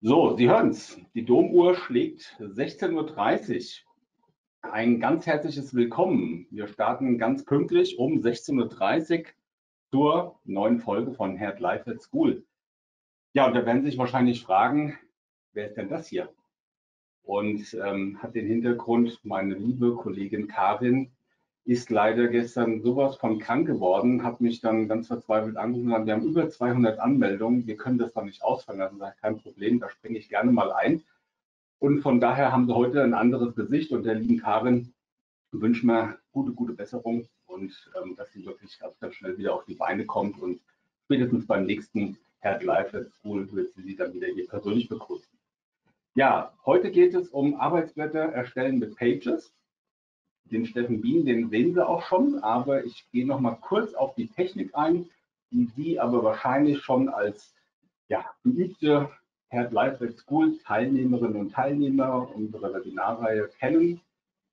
So, Sie hören es. Die Domuhr schlägt 16:30 Uhr. Ein ganz herzliches Willkommen. Wir starten ganz pünktlich um 16:30 Uhr zur neuen Folge von HERDT Live@school. Ja, und da werden Sie sich wahrscheinlich fragen, wer ist denn das hier? Und hat den Hintergrund, meine liebe Kollegin Karin ist leider gestern sowas von krank geworden, hat mich dann ganz verzweifelt angerufen und gesagt, wir haben über 200 Anmeldungen, wir können das doch nicht ausfallen lassen. Da ist kein Problem, da springe ich gerne mal ein. Und von daher haben Sie heute ein anderes Gesicht und der lieben Karin wünsche mir gute Besserung und dass sie wirklich ganz schnell wieder auf die Beine kommt und spätestens beim nächsten HERDT Live@school wird sie dann wieder hier persönlich begrüßen. Ja, heute geht es um Arbeitsblätter erstellen mit Pages. Den Steffen Bien, den sehen Sie auch schon, aber ich gehe noch mal kurz auf die Technik ein, die Sie aber wahrscheinlich schon als geübte HERDT Live@school Teilnehmerinnen und Teilnehmer unserer Webinarreihe kennen.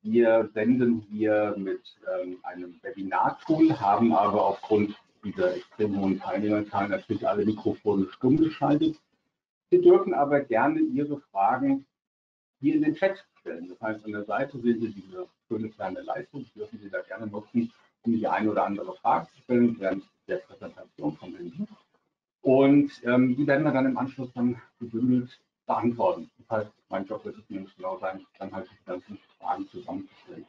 Wir senden hier mit einem Webinar-Tool, haben aber aufgrund dieser extrem hohen Teilnehmerzahlen natürlich alle Mikrofone stumm geschaltet. Sie dürfen aber gerne Ihre Fragen hier in den Chat stellen. Das heißt, an der Seite sehen Sie diese schöne kleine Leistung, dürfen Sie da gerne nutzen, um die eine oder andere Frage zu stellen während der Präsentation von Ihnen. Und die werden wir dann im Anschluss dann gebündelt beantworten. Das heißt, mein Job wird es nämlich genau sein, dann halt die ganzen Fragen zusammenzustellen.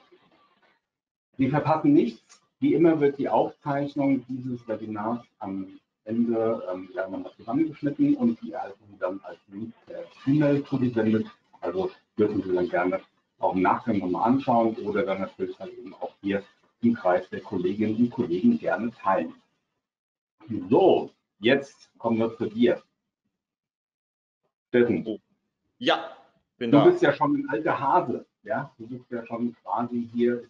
Sie verpassen nichts. Wie immer wird die Aufzeichnung dieses Webinars am Ende nochmal zusammengeschnitten und die erhalten Sie dann als Link per E-Mail zugesendet. Also dürfen Sie dann gerne auch im Nachgang nochmal anschauen oder dann natürlich halt eben auch hier im Kreis der Kolleginnen und Kollegen gerne teilen. So, jetzt kommen wir zu dir. Steffen. Ja, bin da. Du bist ja schon ein alter Hase. Ja? Du bist ja schon quasi hier,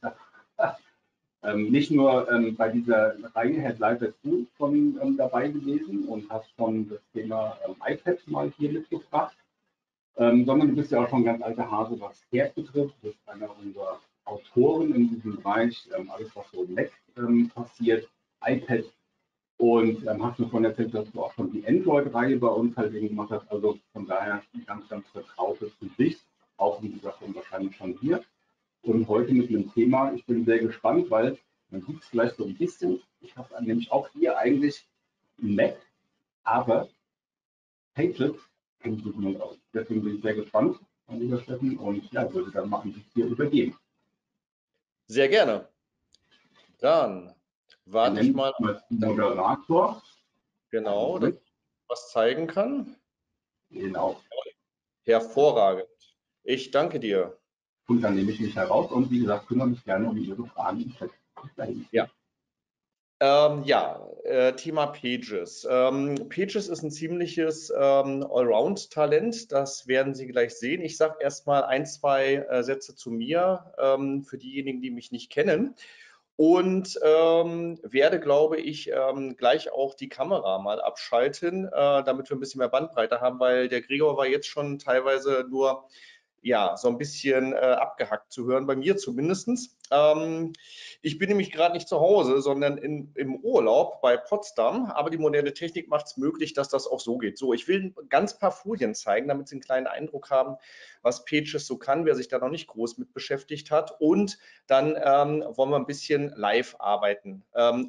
nicht nur bei dieser Reihe HERDT Live@school schon dabei gewesen und hast schon das Thema iPad mal hier mitgebracht. Sondern du bist ja auch schon ein ganz alter Hase, was Herd betrifft. Du bist einer unserer Autoren in diesem Bereich, alles was so im Mac passiert, iPad. Und hast mir von erzählt, dass du auch schon die Android-Reihe bei uns halt eben gemacht hast. Also von daher ein ganz vertrautes Gesicht, auch wie gesagt wahrscheinlich schon hier. Und heute mit einem Thema, ich bin sehr gespannt, weil man sieht es vielleicht so ein bisschen. Ich habe nämlich auch hier eigentlich ein Mac, aber Pages kennt sich nicht aus. Deswegen bin ich sehr gespannt, mein lieber Steffen, und ja, würde dann mal an dich hier übergeben. Sehr gerne. Dann warte ich mal als Moderator. Genau, dass ich was zeigen kann. Genau. Hervorragend. Ich danke dir. Und dann nehme ich mich heraus und wie gesagt, kümmere mich gerne um Ihre Fragen. Ja. Thema Pages. Pages ist ein ziemliches Allround-Talent, das werden Sie gleich sehen. Ich sage erstmal ein, zwei Sätze zu mir für diejenigen, die mich nicht kennen. Und werde, glaube ich, gleich auch die Kamera mal abschalten, damit wir ein bisschen mehr Bandbreite haben, weil der Gregor war jetzt schon teilweise nur so ein bisschen abgehackt zu hören, bei mir zumindest. Ich bin nämlich gerade nicht zu Hause, sondern im Urlaub bei Potsdam, aber die moderne Technik macht es möglich, dass das auch so geht. So, ich will ein ganz paar Folien zeigen, damit Sie einen kleinen Eindruck haben, was Pages so kann, wer sich da noch nicht groß mit beschäftigt hat. Und dann wollen wir ein bisschen live arbeiten.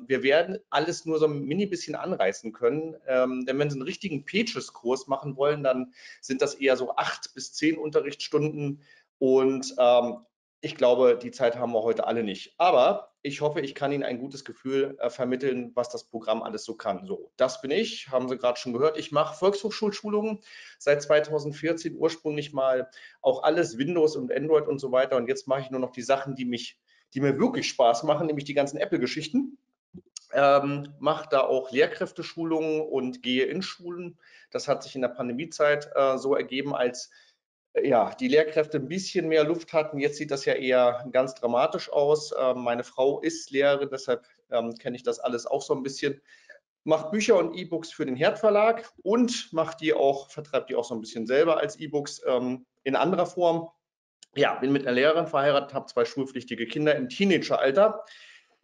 Wir werden alles nur so ein bisschen anreißen können, denn wenn Sie einen richtigen Pages-Kurs machen wollen, dann sind das eher so 8 bis 10 Unterrichtsstunden. Und ich glaube, die Zeit haben wir heute alle nicht. Aber ich hoffe, ich kann Ihnen ein gutes Gefühl vermitteln, was das Programm alles so kann. So, das bin ich, haben Sie gerade schon gehört. Ich mache Volkshochschulschulungen seit 2014, ursprünglich mal auch alles Windows und Android und so weiter. Und jetzt mache ich nur noch die Sachen, die mir wirklich Spaß machen, nämlich die ganzen Apple-Geschichten. Mache da auch Lehrkräfteschulungen und gehe in Schulen. Das hat sich in der Pandemiezeit so ergeben, als die Lehrkräfte ein bisschen mehr Luft hatten. Jetzt sieht das ja eher ganz dramatisch aus. Meine Frau ist Lehrerin, deshalb kenne ich das alles auch so ein bisschen. Macht Bücher und E-Books für den HERDT Verlag und vertreibt die auch so ein bisschen selber als E-Books in anderer Form. Ja, bin mit einer Lehrerin verheiratet, habe 2 schulpflichtige Kinder im Teenageralter.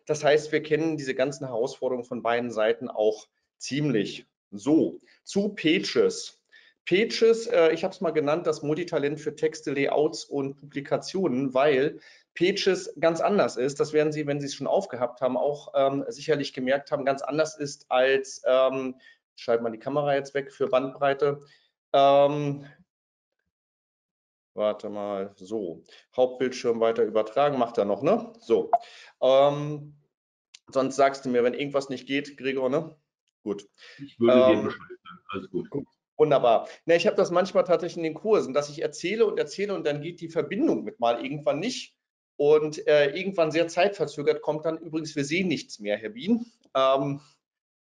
Das heißt, wir kennen diese ganzen Herausforderungen von beiden Seiten auch ziemlich. So, zu Pages. Pages, ich habe es mal genannt, das Multitalent für Texte, Layouts und Publikationen, weil Pages ganz anders ist. Das werden Sie, wenn Sie es schon aufgehabt haben, auch sicherlich gemerkt haben, ganz anders ist als, ich schalte mal die Kamera jetzt weg für Bandbreite, warte mal, so, Hauptbildschirm weiter übertragen, macht er noch, ne? So, sonst sagst du mir, wenn irgendwas nicht geht, Gregor, ne? Gut. Ich würde dir Bescheid sagen, alles gut. Wunderbar. Na, ich habe das manchmal tatsächlich in den Kursen, dass ich erzähle und dann geht die Verbindung mit mal irgendwann nicht. Und irgendwann sehr zeitverzögert kommt dann übrigens, wir sehen nichts mehr, Herr Bien.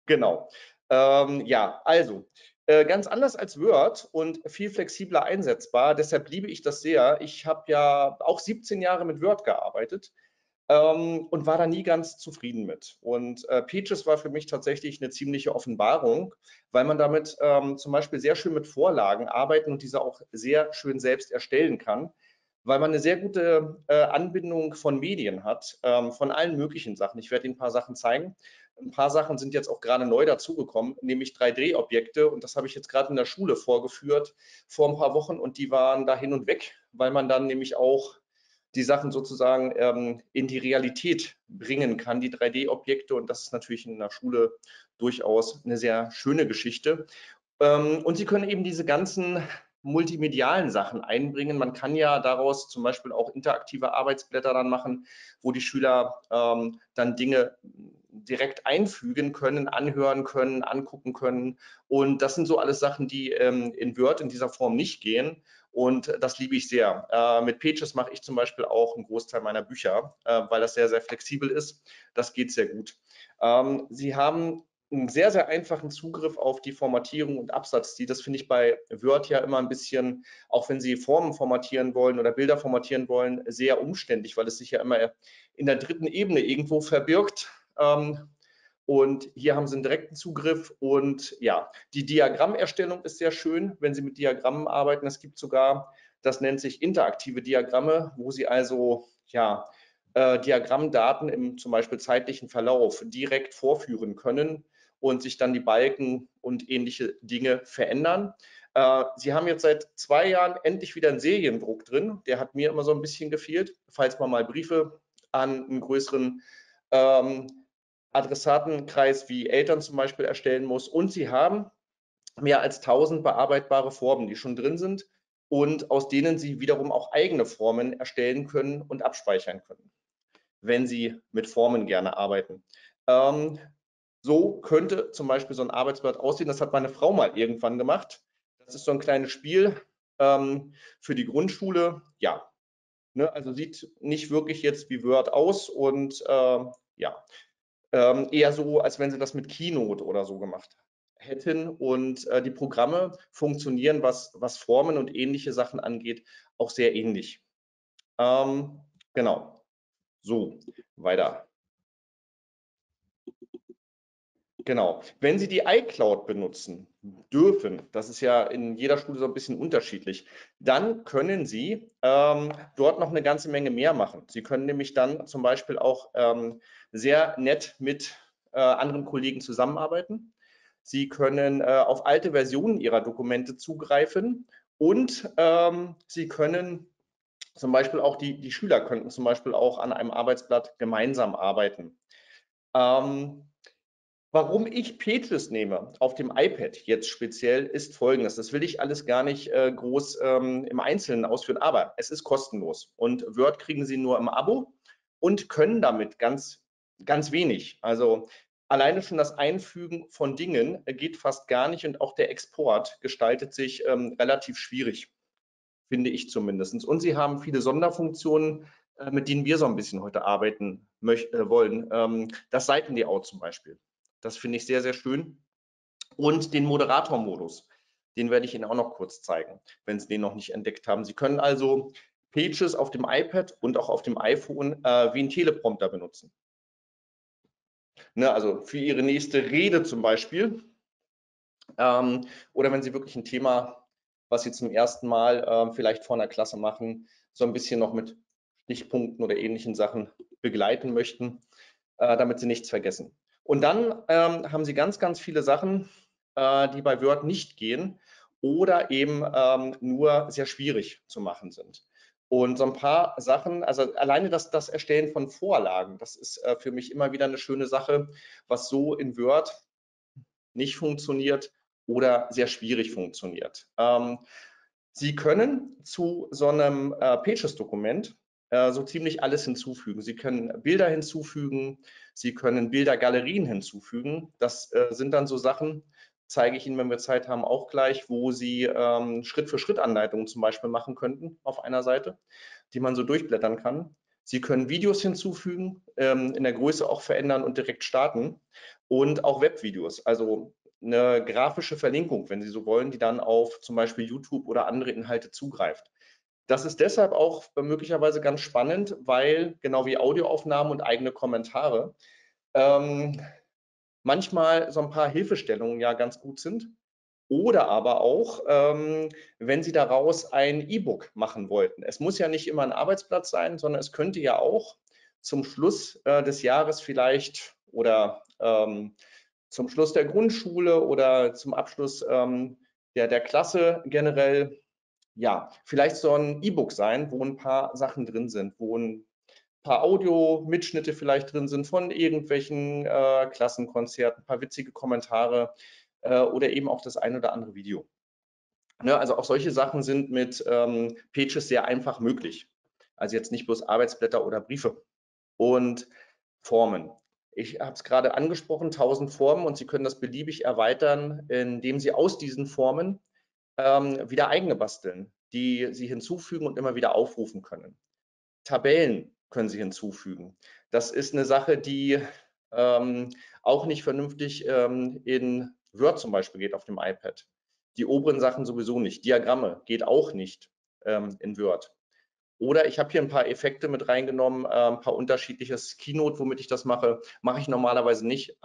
Genau. Ja, also ganz anders als Word und viel flexibler einsetzbar. Deshalb liebe ich das sehr. Ich habe ja auch 17 Jahre mit Word gearbeitet und war da nie ganz zufrieden mit. Und Pages war für mich tatsächlich eine ziemliche Offenbarung, weil man damit zum Beispiel sehr schön mit Vorlagen arbeiten und diese auch sehr schön selbst erstellen kann, weil man eine sehr gute Anbindung von Medien hat, von allen möglichen Sachen. Ich werde Ihnen ein paar Sachen zeigen. Ein paar Sachen sind jetzt auch gerade neu dazugekommen, nämlich 3D-Objekte. Und das habe ich jetzt gerade in der Schule vorgeführt vor ein paar Wochen. Und die waren da hin und weg, weil man dann nämlich auch die Sachen sozusagen in die Realität bringen kann, die 3D-Objekte. Und das ist natürlich in der Schule durchaus eine sehr schöne Geschichte. Und Sie können eben diese ganzen multimedialen Sachen einbringen. Man kann ja daraus zum Beispiel auch interaktive Arbeitsblätter dann machen, wo die Schüler dann Dinge direkt einfügen können, anhören können, angucken können. Und das sind so alles Sachen, die in Word in dieser Form nicht gehen. Und das liebe ich sehr. Mit Pages mache ich zum Beispiel auch einen Großteil meiner Bücher, weil das sehr, sehr flexibel ist. Das geht sehr gut. Sie haben einen sehr, sehr einfachen Zugriff auf die Formatierung und Absatzstil. Das finde ich bei Word ja immer ein bisschen, auch wenn Sie Formen formatieren wollen oder Bilder formatieren wollen, sehr umständlich, weil es sich ja immer in der dritten Ebene irgendwo verbirgt. Und hier haben Sie einen direkten Zugriff und ja, die Diagrammerstellung ist sehr schön, wenn Sie mit Diagrammen arbeiten. Es gibt sogar, das nennt sich interaktive Diagramme, wo Sie also ja, Diagrammdaten im zum Beispiel zeitlichen Verlauf direkt vorführen können und sich dann die Balken und ähnliche Dinge verändern. Sie haben jetzt seit 2 Jahren endlich wieder einen Seriendruck drin. Der hat mir immer so ein bisschen gefehlt, falls man mal Briefe an einen größeren Adressatenkreis wie Eltern zum Beispiel erstellen muss. Und sie haben mehr als 1000 bearbeitbare Formen, die schon drin sind und aus denen sie wiederum auch eigene Formen erstellen können und abspeichern können, wenn sie mit Formen gerne arbeiten. So könnte zum Beispiel so ein Arbeitsblatt aussehen. Das hat meine Frau mal irgendwann gemacht. Das ist so ein kleines Spiel für die Grundschule. Ja, ne, also sieht nicht wirklich jetzt wie Word aus und ja, eher so, als wenn sie das mit Keynote oder so gemacht hätten. Und die Programme funktionieren, was Formen und ähnliche Sachen angeht, auch sehr ähnlich. Genau. So, weiter. Genau. Wenn Sie die iCloud benutzen dürfen, das ist ja in jeder Schule so ein bisschen unterschiedlich, dann können Sie dort noch eine ganze Menge mehr machen. Sie können nämlich dann zum Beispiel auch sehr nett mit anderen Kollegen zusammenarbeiten. Sie können auf alte Versionen Ihrer Dokumente zugreifen und Sie können zum Beispiel auch, die Schüler könnten zum Beispiel auch an einem Arbeitsblatt gemeinsam arbeiten. Warum ich Pages nehme auf dem iPad jetzt speziell, ist Folgendes. Das will ich alles gar nicht groß im Einzelnen ausführen, aber es ist kostenlos. Und Word kriegen Sie nur im Abo und können damit ganz, ganz wenig. Also alleine schon das Einfügen von Dingen geht fast gar nicht und auch der Export gestaltet sich relativ schwierig, finde ich zumindest. Und Sie haben viele Sonderfunktionen, mit denen wir so ein bisschen heute arbeiten wollen. Das Seitenlayout zum Beispiel. Das finde ich sehr, sehr schön. Und den Moderator-Modus, den werde ich Ihnen auch noch kurz zeigen, wenn Sie den noch nicht entdeckt haben. Sie können also Pages auf dem iPad und auch auf dem iPhone wie einen Teleprompter benutzen. Ne, also für Ihre nächste Rede zum Beispiel. Oder wenn Sie wirklich ein Thema, was Sie zum ersten Mal vielleicht vor einer Klasse machen, so ein bisschen noch mit Stichpunkten oder ähnlichen Sachen begleiten möchten, damit Sie nichts vergessen. Und dann haben Sie ganz, ganz viele Sachen, die bei Word nicht gehen. oder eben nur sehr schwierig zu machen sind. Und so ein paar Sachen, also alleine das Erstellen von Vorlagen, das ist für mich immer wieder eine schöne Sache, was so in Word nicht funktioniert oder sehr schwierig funktioniert. Sie können zu so einem Pages-Dokument so ziemlich alles hinzufügen. Sie können Bilder hinzufügen, Sie können Bildergalerien hinzufügen. Das sind dann so Sachen, zeige ich Ihnen, wenn wir Zeit haben, auch gleich, wo Sie Schritt-für-Schritt-Anleitungen zum Beispiel machen könnten auf einer Seite, die man so durchblättern kann. Sie können Videos hinzufügen, in der Größe auch verändern und direkt starten und auch Webvideos, also eine grafische Verlinkung, wenn Sie so wollen, die dann auf zum Beispiel YouTube oder andere Inhalte zugreift. Das ist deshalb auch möglicherweise ganz spannend, weil genau wie Audioaufnahmen und eigene Kommentare manchmal so ein paar Hilfestellungen ja ganz gut sind. Oder aber auch, wenn Sie daraus ein E-Book machen wollten. Es muss ja nicht immer ein Arbeitsplatz sein, sondern es könnte ja auch zum Schluss des Jahres vielleicht oder zum Schluss der Grundschule oder zum Abschluss der Klasse generell, ja, vielleicht so ein E-Book sein, wo ein paar Sachen drin sind, wo ein paar Audio-Mitschnitte vielleicht drin sind von irgendwelchen Klassenkonzerten, ein paar witzige Kommentare oder eben auch das ein oder andere Video. Ne, also auch solche Sachen sind mit Pages sehr einfach möglich. Also jetzt nicht bloß Arbeitsblätter oder Briefe und Formen. Ich habe es gerade angesprochen, 1000 Formen, und Sie können das beliebig erweitern, indem Sie aus diesen Formen wieder eigene basteln, die Sie hinzufügen und immer wieder aufrufen können. Tabellen können Sie hinzufügen. Das ist eine Sache, die auch nicht vernünftig in Word zum Beispiel geht auf dem iPad. Die oberen Sachen sowieso nicht. Diagramme geht auch nicht in Word. Oder ich habe hier ein paar Effekte mit reingenommen, ein paar unterschiedliches Keynote, womit ich das mache. Mache ich normalerweise nicht,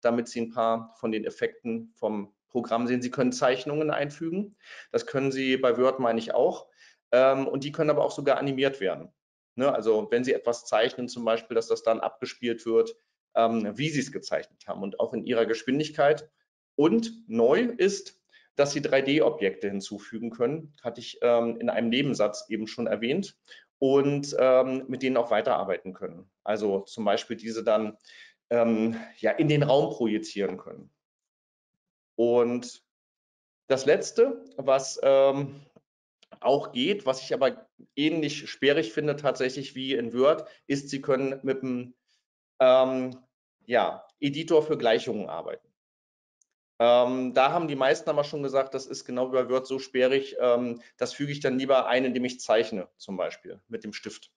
damit Sie ein paar von den Effekten vom Programm sehen. Sie können Zeichnungen einfügen. Das können Sie bei Word, meine ich, auch. Und die können aber auch sogar animiert werden. Ne? Also wenn Sie etwas zeichnen zum Beispiel, dass das dann abgespielt wird, wie Sie es gezeichnet haben und auch in Ihrer Geschwindigkeit. Und neu ist, dass Sie 3D-Objekte hinzufügen können, hatte ich in einem Nebensatz eben schon erwähnt, und mit denen auch weiterarbeiten können. Also zum Beispiel diese dann ja, in den Raum projizieren können. Und das Letzte, was auch geht, was ich aber ähnlich sperrig finde tatsächlich wie in Word, ist, Sie können mit dem Editor für Gleichungen arbeiten. Da haben die meisten aber schon gesagt, das ist genau wie bei Word so sperrig, das füge ich dann lieber ein, indem ich zeichne, zum Beispiel mit dem Stift.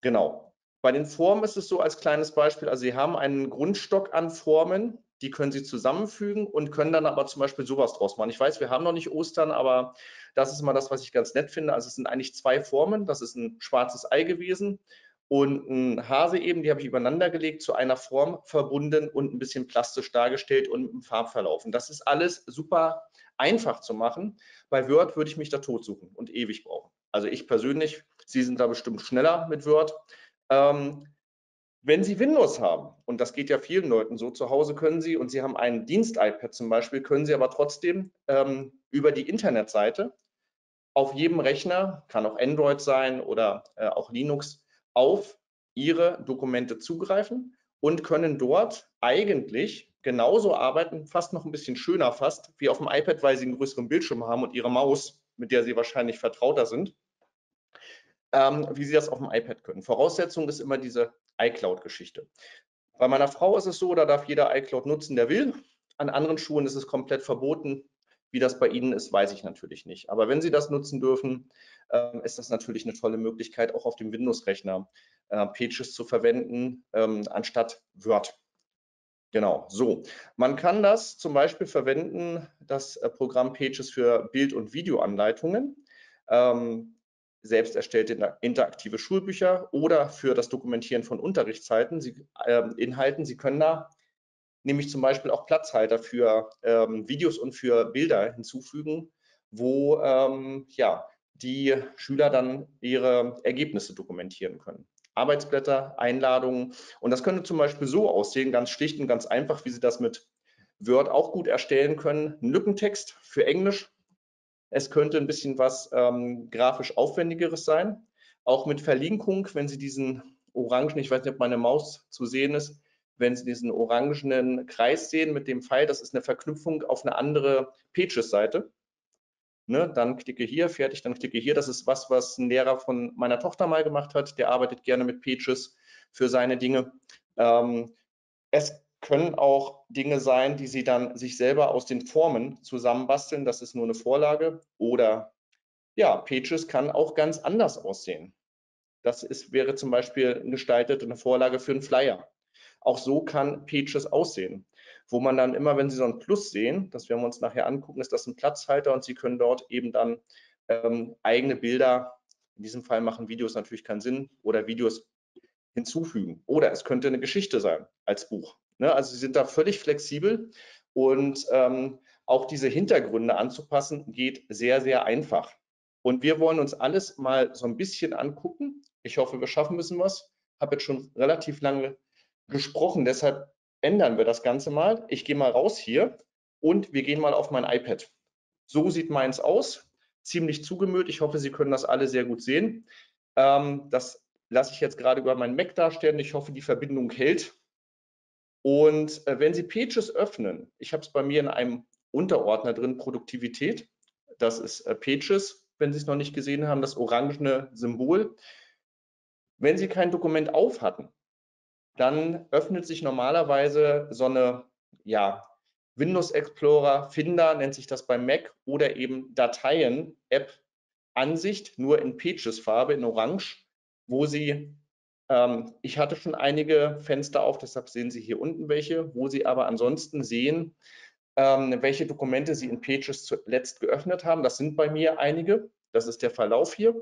Genau. Bei den Formen ist es so als kleines Beispiel, also Sie haben einen Grundstock an Formen, die können Sie zusammenfügen und können dann aber zum Beispiel sowas draus machen. Ich weiß, wir haben noch nicht Ostern, aber das ist mal das, was ich ganz nett finde. Also es sind eigentlich zwei Formen, das ist ein schwarzes Ei gewesen und ein Hase eben, die habe ich übereinander gelegt, zu einer Form verbunden und ein bisschen plastisch dargestellt und mit einem Farbverlauf. Und das ist alles super einfach zu machen. Bei Word würde ich mich da tot suchen und ewig brauchen. Also ich persönlich, Sie sind da bestimmt schneller mit Word. Wenn Sie Windows haben, und das geht ja vielen Leuten so, zu Hause können Sie, und Sie haben einen Dienst-iPad zum Beispiel, können Sie aber trotzdem über die Internetseite auf jedem Rechner, kann auch Android sein oder auch Linux, auf Ihre Dokumente zugreifen und können dort eigentlich genauso arbeiten, fast noch ein bisschen schöner fast, wie auf dem iPad, weil Sie einen größeren Bildschirm haben und Ihre Maus, mit der Sie wahrscheinlich vertrauter sind, wie Sie das auf dem iPad können. Voraussetzung ist immer diese iCloud-Geschichte. Bei meiner Frau ist es so, da darf jeder iCloud nutzen, der will. An anderen Schulen ist es komplett verboten. Wie das bei Ihnen ist, weiß ich natürlich nicht. Aber wenn Sie das nutzen dürfen, ist das natürlich eine tolle Möglichkeit, auch auf dem Windows-Rechner Pages zu verwenden, anstatt Word. Genau, so. Man kann das zum Beispiel verwenden, das Programm Pages für Bild- und Videoanleitungen, selbst erstellte interaktive Schulbücher oder für das Dokumentieren von Unterrichtszeiten, Inhalten. Sie können da nämlich zum Beispiel auch Platzhalter für Videos und für Bilder hinzufügen, wo die Schüler dann ihre Ergebnisse dokumentieren können. Arbeitsblätter, Einladungen, und das könnte zum Beispiel so aussehen, ganz schlicht und ganz einfach, wie Sie das mit Word auch gut erstellen können, einen Lückentext für Englisch. Es könnte ein bisschen was grafisch Aufwendigeres sein. Auch mit Verlinkung, wenn Sie diesen orangen, ich weiß nicht, ob meine Maus zu sehen ist, wenn Sie diesen orangenen Kreis sehen mit dem Pfeil, das ist eine Verknüpfung auf eine andere Pages-Seite. Ne, dann klicke hier, fertig, dann klicke hier. Das ist was, was ein Lehrer von meiner Tochter mal gemacht hat. Der arbeitet gerne mit Pages für seine Dinge. Es können auch Dinge sein, die Sie dann sich selber aus den Formen zusammenbasteln. Das ist nur eine Vorlage. Oder ja, Pages kann auch ganz anders aussehen. Das ist, wäre zum Beispiel gestaltet eine Vorlage für einen Flyer. Auch so kann Pages aussehen, wo man dann immer, wenn Sie so ein Plus sehen, das werden wir uns nachher angucken, ist das ein Platzhalter und Sie können dort eben dann eigene Bilder, in diesem Fall machen Videos natürlich keinen Sinn, oder Videos hinzufügen. Oder es könnte eine Geschichte sein als Buch. Ne? Also Sie sind da völlig flexibel und auch diese Hintergründe anzupassen geht sehr, sehr einfach. Und wir wollen uns alles mal so ein bisschen angucken. Ich hoffe, wir schaffen müssen was. Ich habe jetzt schon relativ lange gesprochen, deshalb ändern wir das Ganze mal. Ich gehe mal raus hier und wir gehen mal auf mein iPad. So sieht meins aus, ziemlich zugemüllt. Ich hoffe, Sie können das alle sehr gut sehen. Das lasse ich jetzt gerade über meinen Mac darstellen. Ich hoffe, die Verbindung hält. Und wenn Sie Pages öffnen, ich habe es bei mir in einem Unterordner drin, Produktivität. Das ist Pages, wenn Sie es noch nicht gesehen haben, das orangene Symbol. Wenn Sie kein Dokument auf hatten, dann öffnet sich normalerweise so eine, ja, Windows Explorer, Finder nennt sich das bei Mac, oder eben Dateien, App, Ansicht, nur in Pages Farbe, in Orange, wo Sie, ich hatte schon einige Fenster auf, deshalb sehen Sie hier unten welche, wo Sie aber ansonsten sehen, welche Dokumente Sie in Pages zuletzt geöffnet haben. Das sind bei mir einige, das ist der Verlauf hier.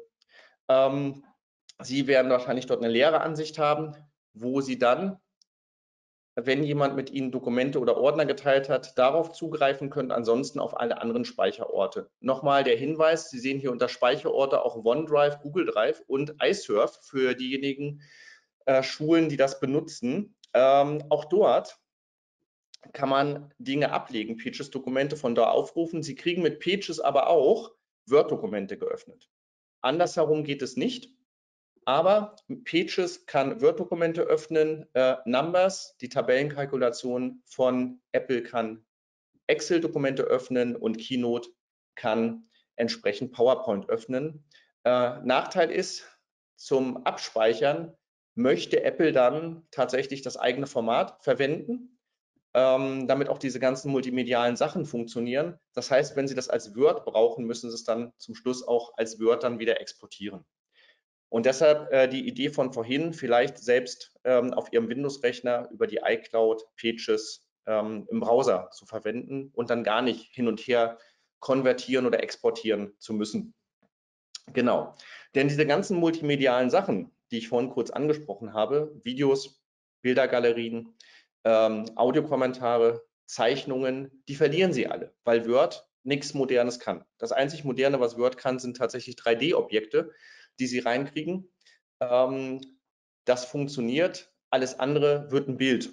Sie werden wahrscheinlich dort eine leere Ansicht haben, wo Sie dann, wenn jemand mit Ihnen Dokumente oder Ordner geteilt hat, darauf zugreifen können, ansonsten auf alle anderen Speicherorte. Nochmal der Hinweis, Sie sehen hier unter Speicherorte auch OneDrive, Google Drive und iSurf für diejenigen Schulen, die das benutzen. Auch dort kann man Dinge ablegen, Pages-Dokumente von da aufrufen. Sie kriegen mit Pages aber auch Word-Dokumente geöffnet. Andersherum geht es nicht. Aber Pages kann Word-Dokumente öffnen, Numbers, die Tabellenkalkulation von Apple kann Excel-Dokumente öffnen und Keynote kann entsprechend PowerPoint öffnen. Nachteil ist, zum Abspeichern möchte Apple dann tatsächlich das eigene Format verwenden, damit auch diese ganzen multimedialen Sachen funktionieren. Das heißt, wenn Sie das als Word brauchen, müssen Sie es dann zum Schluss auch als Word dann wieder exportieren. Und deshalb die Idee von vorhin, vielleicht selbst auf Ihrem Windows-Rechner über die iCloud Pages im Browser zu verwenden und dann gar nicht hin und her konvertieren oder exportieren zu müssen. Genau, denn diese ganzen multimedialen Sachen, die ich vorhin kurz angesprochen habe, Videos, Bildergalerien, Audiokommentare, Zeichnungen, die verlieren Sie alle, weil Word nichts Modernes kann. Das einzig Moderne, was Word kann, sind tatsächlich 3D-Objekte, die Sie reinkriegen. Das funktioniert. Alles andere wird ein Bild,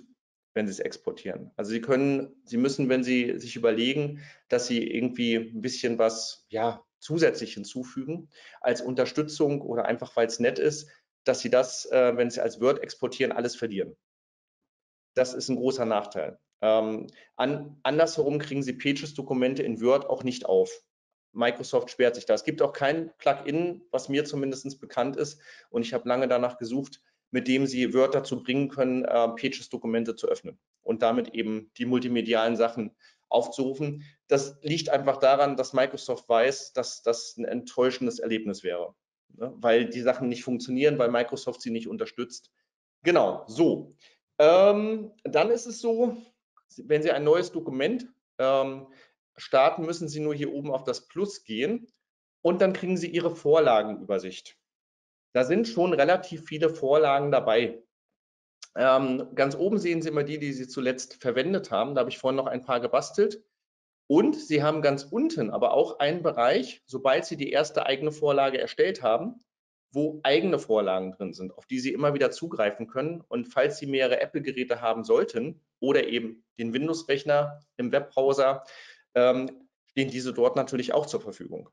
wenn Sie es exportieren. Also Sie können, Sie müssen, wenn Sie sich überlegen, dass Sie irgendwie ein bisschen was, ja, zusätzlich hinzufügen als Unterstützung oder einfach, weil es nett ist, dass Sie das, wenn Sie als Word exportieren, alles verlieren. Das ist ein großer Nachteil. Andersherum kriegen Sie Pages-Dokumente in Word auch nicht auf. Microsoft sperrt sich da. Es gibt auch kein Plugin, was mir zumindest bekannt ist, und ich habe lange danach gesucht, mit dem Sie Word dazu bringen können, Pages-Dokumente zu öffnen und damit eben die multimedialen Sachen aufzurufen. Das liegt einfach daran, dass Microsoft weiß, dass das ein enttäuschendes Erlebnis wäre, ne? Weil die Sachen nicht funktionieren, weil Microsoft sie nicht unterstützt. Genau, so. Dann ist es so, wenn Sie ein neues Dokument starten, müssen Sie nur hier oben auf das Plus gehen und dann kriegen Sie Ihre Vorlagenübersicht. Da sind schon relativ viele Vorlagen dabei. Ganz oben sehen Sie immer die, die Sie zuletzt verwendet haben. Da habe ich vorhin noch ein paar gebastelt. Und Sie haben ganz unten aber auch einen Bereich, sobald Sie die erste eigene Vorlage erstellt haben, wo eigene Vorlagen drin sind, auf die Sie immer wieder zugreifen können. Und falls Sie mehrere Apple-Geräte haben sollten oder eben den Windows-Rechner im Webbrowser, stehen diese dort natürlich auch zur Verfügung.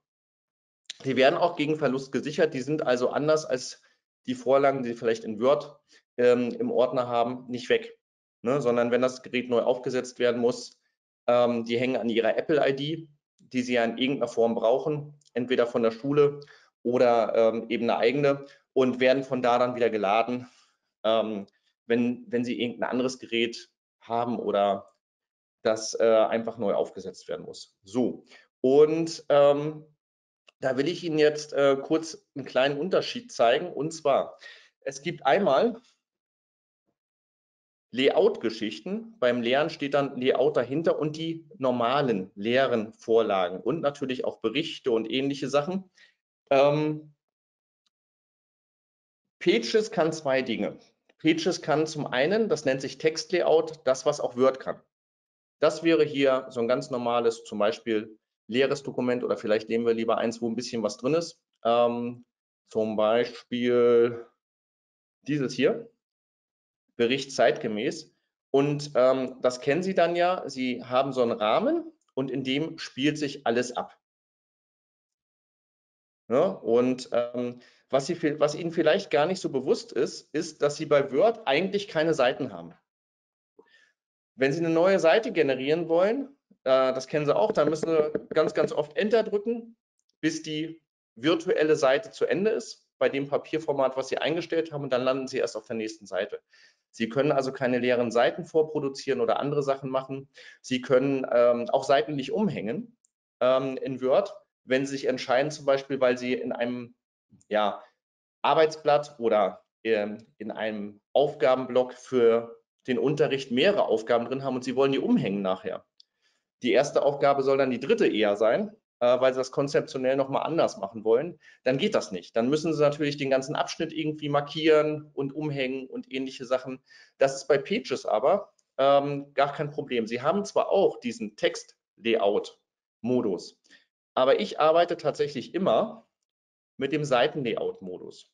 Die werden auch gegen Verlust gesichert, die sind also anders als die Vorlagen, die Sie vielleicht in Word im Ordner haben, nicht weg, ne? Sondern wenn das Gerät neu aufgesetzt werden muss, die hängen an Ihrer Apple-ID, die Sie ja in irgendeiner Form brauchen, entweder von der Schule oder eben eine eigene, und werden von da dann wieder geladen, wenn Sie irgendein anderes Gerät haben oder das einfach neu aufgesetzt werden muss. So, und da will ich Ihnen jetzt kurz einen kleinen Unterschied zeigen. Und zwar, es gibt einmal Layout-Geschichten. Beim Leeren steht dann Layout dahinter und die normalen leeren Vorlagen und natürlich auch Berichte und ähnliche Sachen. Pages kann zwei Dinge. Pages kann zum einen, das nennt sich Textlayout, das, was auch Word kann. Das wäre hier so ein ganz normales, zum Beispiel leeres Dokument, oder vielleicht nehmen wir lieber eins, wo ein bisschen was drin ist. Zum Beispiel dieses hier, Bericht zeitgemäß. Und das kennen Sie dann ja. Sie haben so einen Rahmen und in dem spielt sich alles ab. Ja, und was Ihnen vielleicht gar nicht so bewusst ist, ist, dass Sie bei Word eigentlich keine Seiten haben. Wenn Sie eine neue Seite generieren wollen, das kennen Sie auch, dann müssen Sie ganz, ganz oft Enter drücken, bis die virtuelle Seite zu Ende ist, bei dem Papierformat, was Sie eingestellt haben, und dann landen Sie erst auf der nächsten Seite. Sie können also keine leeren Seiten vorproduzieren oder andere Sachen machen. Sie können auch Seiten nicht umhängen in Word, wenn Sie sich entscheiden, zum Beispiel, weil Sie in einem Arbeitsblatt oder in einem Aufgabenblock für den Unterricht mehrere Aufgaben drin haben und Sie wollen die umhängen nachher. Die erste Aufgabe soll dann die dritte eher sein, weil Sie das konzeptionell nochmal anders machen wollen. Dann geht das nicht. Dann müssen Sie natürlich den ganzen Abschnitt irgendwie markieren und umhängen und ähnliche Sachen. Das ist bei Pages aber gar kein Problem. Sie haben zwar auch diesen Text-Layout-Modus, aber ich arbeite tatsächlich immer mit dem Seiten-Layout-Modus.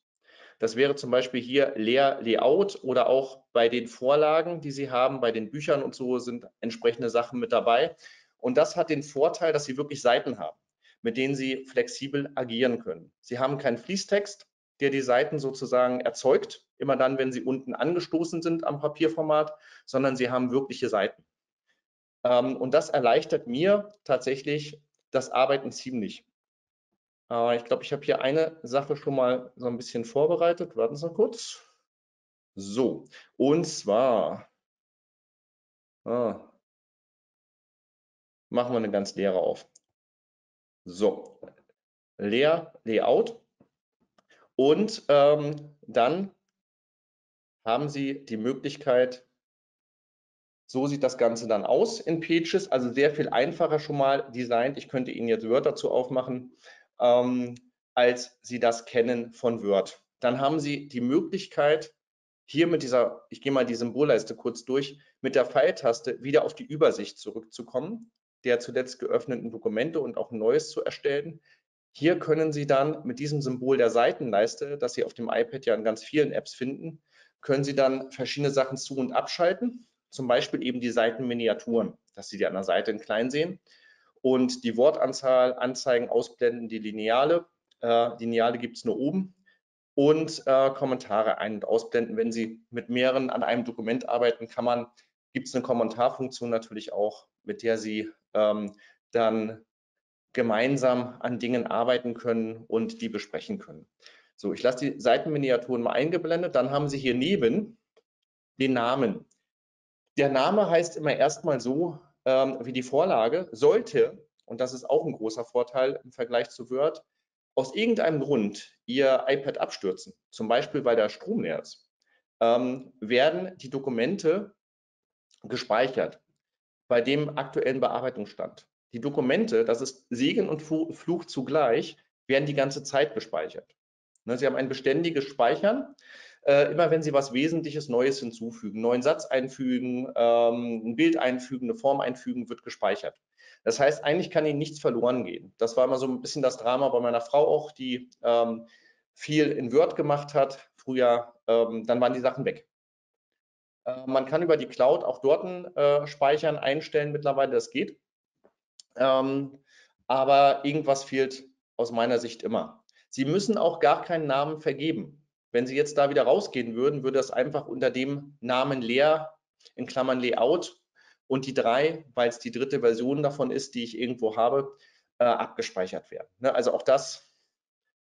Das wäre zum Beispiel hier Leer-Layout, oder auch bei den Vorlagen, die Sie haben, bei den Büchern und so sind entsprechende Sachen mit dabei. Und das hat den Vorteil, dass Sie wirklich Seiten haben, mit denen Sie flexibel agieren können. Sie haben keinen Fließtext, der die Seiten sozusagen erzeugt, immer dann, wenn sie unten angestoßen sind am Papierformat, sondern Sie haben wirkliche Seiten. Und das erleichtert mir tatsächlich das Arbeiten ziemlich. Ich glaube, ich habe hier eine Sache schon mal so ein bisschen vorbereitet. Warten Sie mal kurz. So, und zwar machen wir eine ganz leere auf. So, leer, Layout. Und dann haben Sie die Möglichkeit, so sieht das Ganze dann aus in Pages. Also sehr viel einfacher schon mal designt. Ich könnte Ihnen jetzt Word dazu aufmachen, als Sie das kennen von Word. Dann haben Sie die Möglichkeit, hier mit dieser, ich gehe mal die Symbolleiste kurz durch, mit der Pfeiltaste wieder auf die Übersicht zurückzukommen, der zuletzt geöffneten Dokumente, und auch ein neues zu erstellen. Hier können Sie dann mit diesem Symbol der Seitenleiste, das Sie auf dem iPad ja in ganz vielen Apps finden, können Sie dann verschiedene Sachen zu- und abschalten, zum Beispiel eben die Seitenminiaturen, dass Sie die an der Seite in klein sehen. Und die Wortanzahl anzeigen, ausblenden, die Lineale. Lineale gibt es nur oben. Und Kommentare ein- und ausblenden. Wenn Sie mit mehreren an einem Dokument arbeiten, gibt es eine Kommentarfunktion natürlich auch, mit der Sie dann gemeinsam an Dingen arbeiten können und die besprechen können. So, ich lasse die Seitenminiaturen mal eingeblendet. Dann haben Sie hier neben den Namen. Der Name heißt immer erstmal so, wie die Vorlage. Sollte, und das ist auch ein großer Vorteil im Vergleich zu Word, aus irgendeinem Grund Ihr iPad abstürzen, zum Beispiel weil der Strom leer ist, werden die Dokumente gespeichert bei dem aktuellen Bearbeitungsstand. Die Dokumente, das ist Segen und Fluch zugleich, werden die ganze Zeit gespeichert. Ne, Sie haben ein beständiges Speichern. Immer wenn Sie was Wesentliches Neues hinzufügen, neuen Satz einfügen, ein Bild einfügen, eine Form einfügen, wird gespeichert. Das heißt, eigentlich kann Ihnen nichts verloren gehen. Das war immer so ein bisschen das Drama bei meiner Frau auch, die viel in Word gemacht hat früher. Dann waren die Sachen weg. Man kann über die Cloud auch dort speichern, einstellen mittlerweile, das geht. Aber irgendwas fehlt aus meiner Sicht immer. Sie müssen auch gar keinen Namen vergeben. Wenn Sie jetzt da wieder rausgehen würden, würde das einfach unter dem Namen leer, in Klammern Layout und die 3, weil es die dritte Version davon ist, die ich irgendwo habe, abgespeichert werden. Ne? Also auch das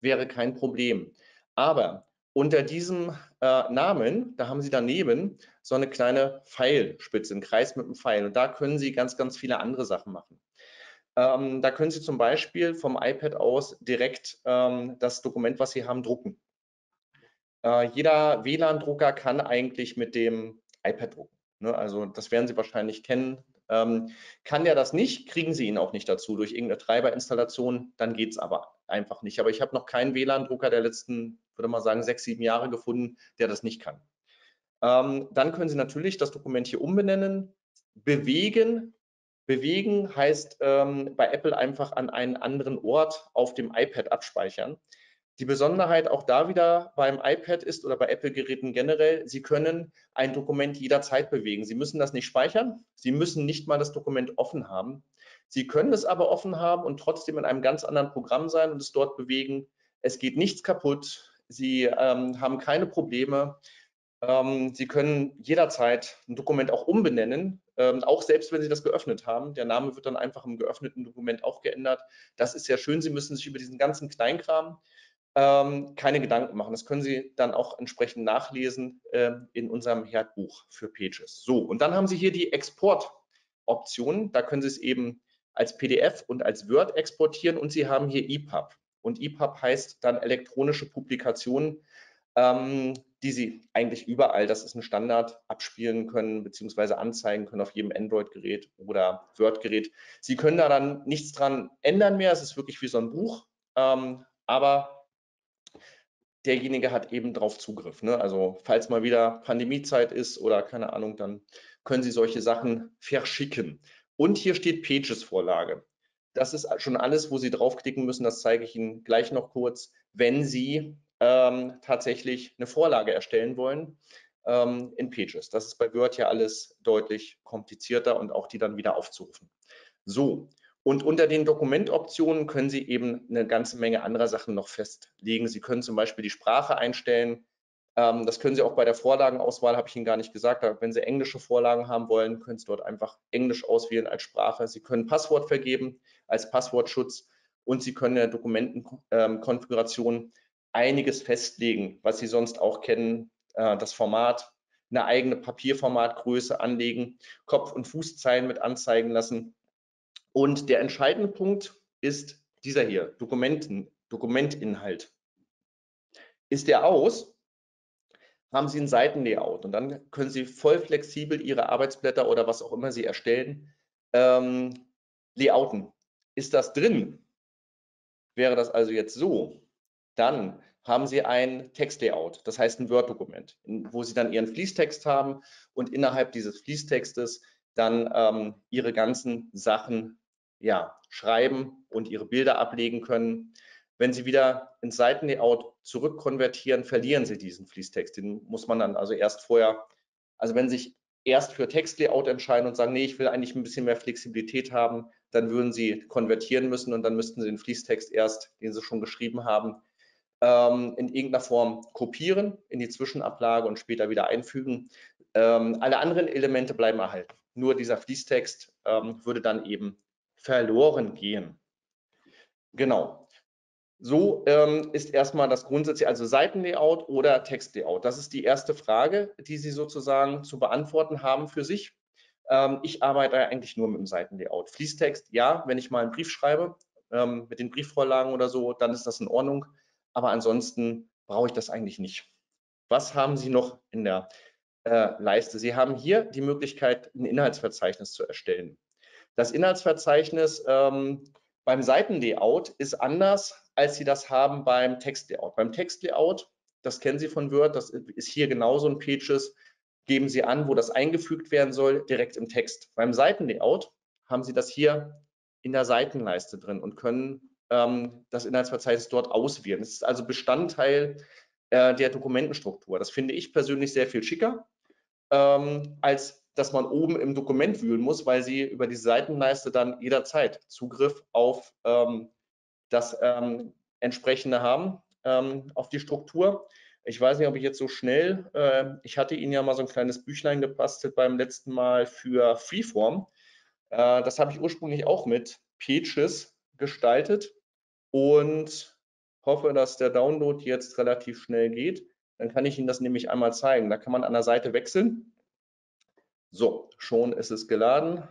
wäre kein Problem. Aber unter diesem Namen, da haben Sie daneben so eine kleine Pfeilspitze, einen Kreis mit einem Pfeil. Und da können Sie ganz, ganz viele andere Sachen machen. Da können Sie zum Beispiel vom iPad aus direkt das Dokument, was Sie haben, drucken. Jeder WLAN-Drucker kann eigentlich mit dem iPad drucken. Ne? Also das werden Sie wahrscheinlich kennen. Kann der das nicht, kriegen Sie ihn auch nicht dazu durch irgendeine Treiberinstallation, dann geht es aber einfach nicht. Aber ich habe noch keinen WLAN-Drucker der letzten, würde mal sagen, 6, 7 Jahre gefunden, der das nicht kann. Dann können Sie natürlich das Dokument hier umbenennen, bewegen. Bewegen heißt bei Apple einfach an einen anderen Ort auf dem iPad abspeichern. Die Besonderheit auch da wieder beim iPad ist oder bei Apple-Geräten generell, Sie können ein Dokument jederzeit bewegen. Sie müssen das nicht speichern, Sie müssen nicht mal das Dokument offen haben. Sie können es aber offen haben und trotzdem in einem ganz anderen Programm sein und es dort bewegen. Es geht nichts kaputt, Sie haben keine Probleme. Sie können jederzeit ein Dokument auch umbenennen, auch selbst wenn Sie das geöffnet haben. Der Name wird dann einfach im geöffneten Dokument auch geändert. Das ist ja schön, Sie müssen sich über diesen ganzen Kleinkram keine Gedanken machen. Das können Sie dann auch entsprechend nachlesen in unserem HERDT-Buch für Pages. So, und dann haben Sie hier die Export-Option. Da können Sie es eben als PDF und als Word exportieren und Sie haben hier EPUB. Und EPUB heißt dann elektronische Publikationen, die Sie eigentlich überall, das ist ein Standard, abspielen können bzw. anzeigen können auf jedem Android-Gerät oder Word-Gerät. Sie können da dann nichts dran ändern mehr, es ist wirklich wie so ein Buch, aber derjenige hat eben drauf Zugriff. Ne? Also falls mal wieder Pandemiezeit ist oder keine Ahnung, dann können Sie solche Sachen verschicken. Und hier steht Pages-Vorlage. Das ist schon alles, wo Sie draufklicken müssen, das zeige ich Ihnen gleich noch kurz, wenn Sie tatsächlich eine Vorlage erstellen wollen in Pages. Das ist bei Word ja alles deutlich komplizierter und auch die dann wieder aufzurufen. So, und unter den Dokumentoptionen können Sie eben eine ganze Menge anderer Sachen noch festlegen. Sie können zum Beispiel die Sprache einstellen. Das können Sie auch bei der Vorlagenauswahl, habe ich Ihnen gar nicht gesagt. Wenn Sie englische Vorlagen haben wollen, können Sie dort einfach Englisch auswählen als Sprache. Sie können Passwort vergeben als Passwortschutz und Sie können in der Dokumentenkonfiguration einiges festlegen, was Sie sonst auch kennen, das Format, eine eigene Papierformatgröße anlegen, Kopf- und Fußzeilen mit anzeigen lassen. Und der entscheidende Punkt ist dieser hier, Dokumentinhalt. Ist der aus, haben Sie ein Seitenlayout und dann können Sie voll flexibel Ihre Arbeitsblätter oder was auch immer Sie erstellen, layouten. Ist das drin? Wäre das also jetzt so? Dann haben Sie ein Textlayout, das heißt ein Word-Dokument, wo Sie dann Ihren Fließtext haben und innerhalb dieses Fließtextes dann Ihre ganzen Sachen schreiben und Ihre Bilder ablegen können. Wenn Sie wieder ins Seitenlayout zurückkonvertieren, verlieren Sie diesen Fließtext. Den muss man dann also erst vorher, also wenn Sie sich erst für Textlayout entscheiden und sagen, nee, ich will eigentlich ein bisschen mehr Flexibilität haben, dann würden Sie konvertieren müssen und dann müssten Sie den Fließtext erst, den Sie schon geschrieben haben, in irgendeiner Form kopieren, in die Zwischenablage und später wieder einfügen. Alle anderen Elemente bleiben erhalten. Nur dieser Fließtext würde dann eben verloren gehen. Genau. So ist erstmal das grundsätzliche, also Seitenlayout oder Textlayout. Das ist die erste Frage, die Sie sozusagen zu beantworten haben für sich. Ich arbeite eigentlich nur mit dem Seitenlayout. Fließtext, ja, wenn ich mal einen Brief schreibe, mit den Briefvorlagen oder so, dann ist das in Ordnung. Aber ansonsten brauche ich das eigentlich nicht. Was haben Sie noch in der Leiste? Sie haben hier die Möglichkeit, ein Inhaltsverzeichnis zu erstellen. Das Inhaltsverzeichnis beim Seitenlayout ist anders, als Sie das haben beim Textlayout. Beim Textlayout, das kennen Sie von Word, das ist hier genauso ein Pages, geben Sie an, wo das eingefügt werden soll, direkt im Text. Beim Seitenlayout haben Sie das hier in der Seitenleiste drin und können das Inhaltsverzeichnis dort auswählen. Das ist also Bestandteil der Dokumentenstruktur. Das finde ich persönlich sehr viel schicker als dass man oben im Dokument wühlen muss, weil sie über die Seitenleiste dann jederzeit Zugriff auf das entsprechende haben, auf die Struktur. Ich weiß nicht, ob ich jetzt so schnell, ich hatte Ihnen ja mal so ein kleines Büchlein gebastelt beim letzten Mal für Freeform. Das habe ich ursprünglich auch mit Pages gestaltet und hoffe, dass der Download jetzt relativ schnell geht. Dann kann ich Ihnen das nämlich einmal zeigen. Da kann man an der Seite wechseln. So, schon ist es geladen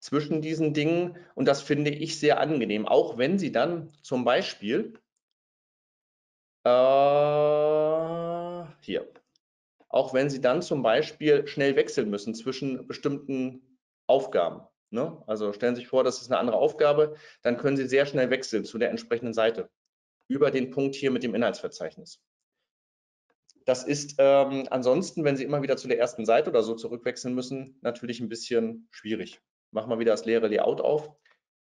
zwischen diesen Dingen und das finde ich sehr angenehm, auch wenn Sie dann zum Beispiel schnell wechseln müssen zwischen bestimmten Aufgaben. Ne? Also stellen Sie sich vor, das ist eine andere Aufgabe, dann können Sie sehr schnell wechseln zu der entsprechenden Seite über den Punkt hier mit dem Inhaltsverzeichnis. Das ist ansonsten, wenn Sie immer wieder zu der ersten Seite oder so zurückwechseln müssen, natürlich ein bisschen schwierig. Machen wir wieder das leere Layout auf.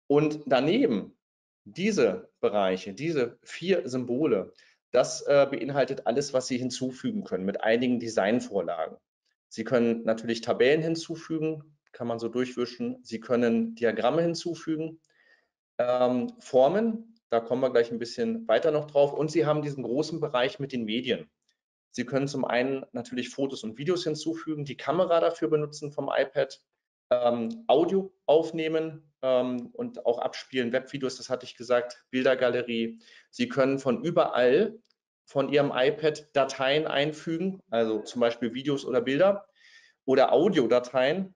Und daneben diese Bereiche, diese 4 Symbole, das beinhaltet alles, was Sie hinzufügen können mit einigen Designvorlagen. Sie können natürlich Tabellen hinzufügen, kann man so durchwischen. Sie können Diagramme hinzufügen, Formen, da kommen wir gleich ein bisschen weiter noch drauf. Und Sie haben diesen großen Bereich mit den Medien. Sie können zum einen natürlich Fotos und Videos hinzufügen, die Kamera dafür benutzen vom iPad, Audio aufnehmen und auch abspielen, Webvideos, das hatte ich gesagt, Bildergalerie. Sie können von überall von Ihrem iPad Dateien einfügen, also zum Beispiel Videos oder Bilder oder Audiodateien,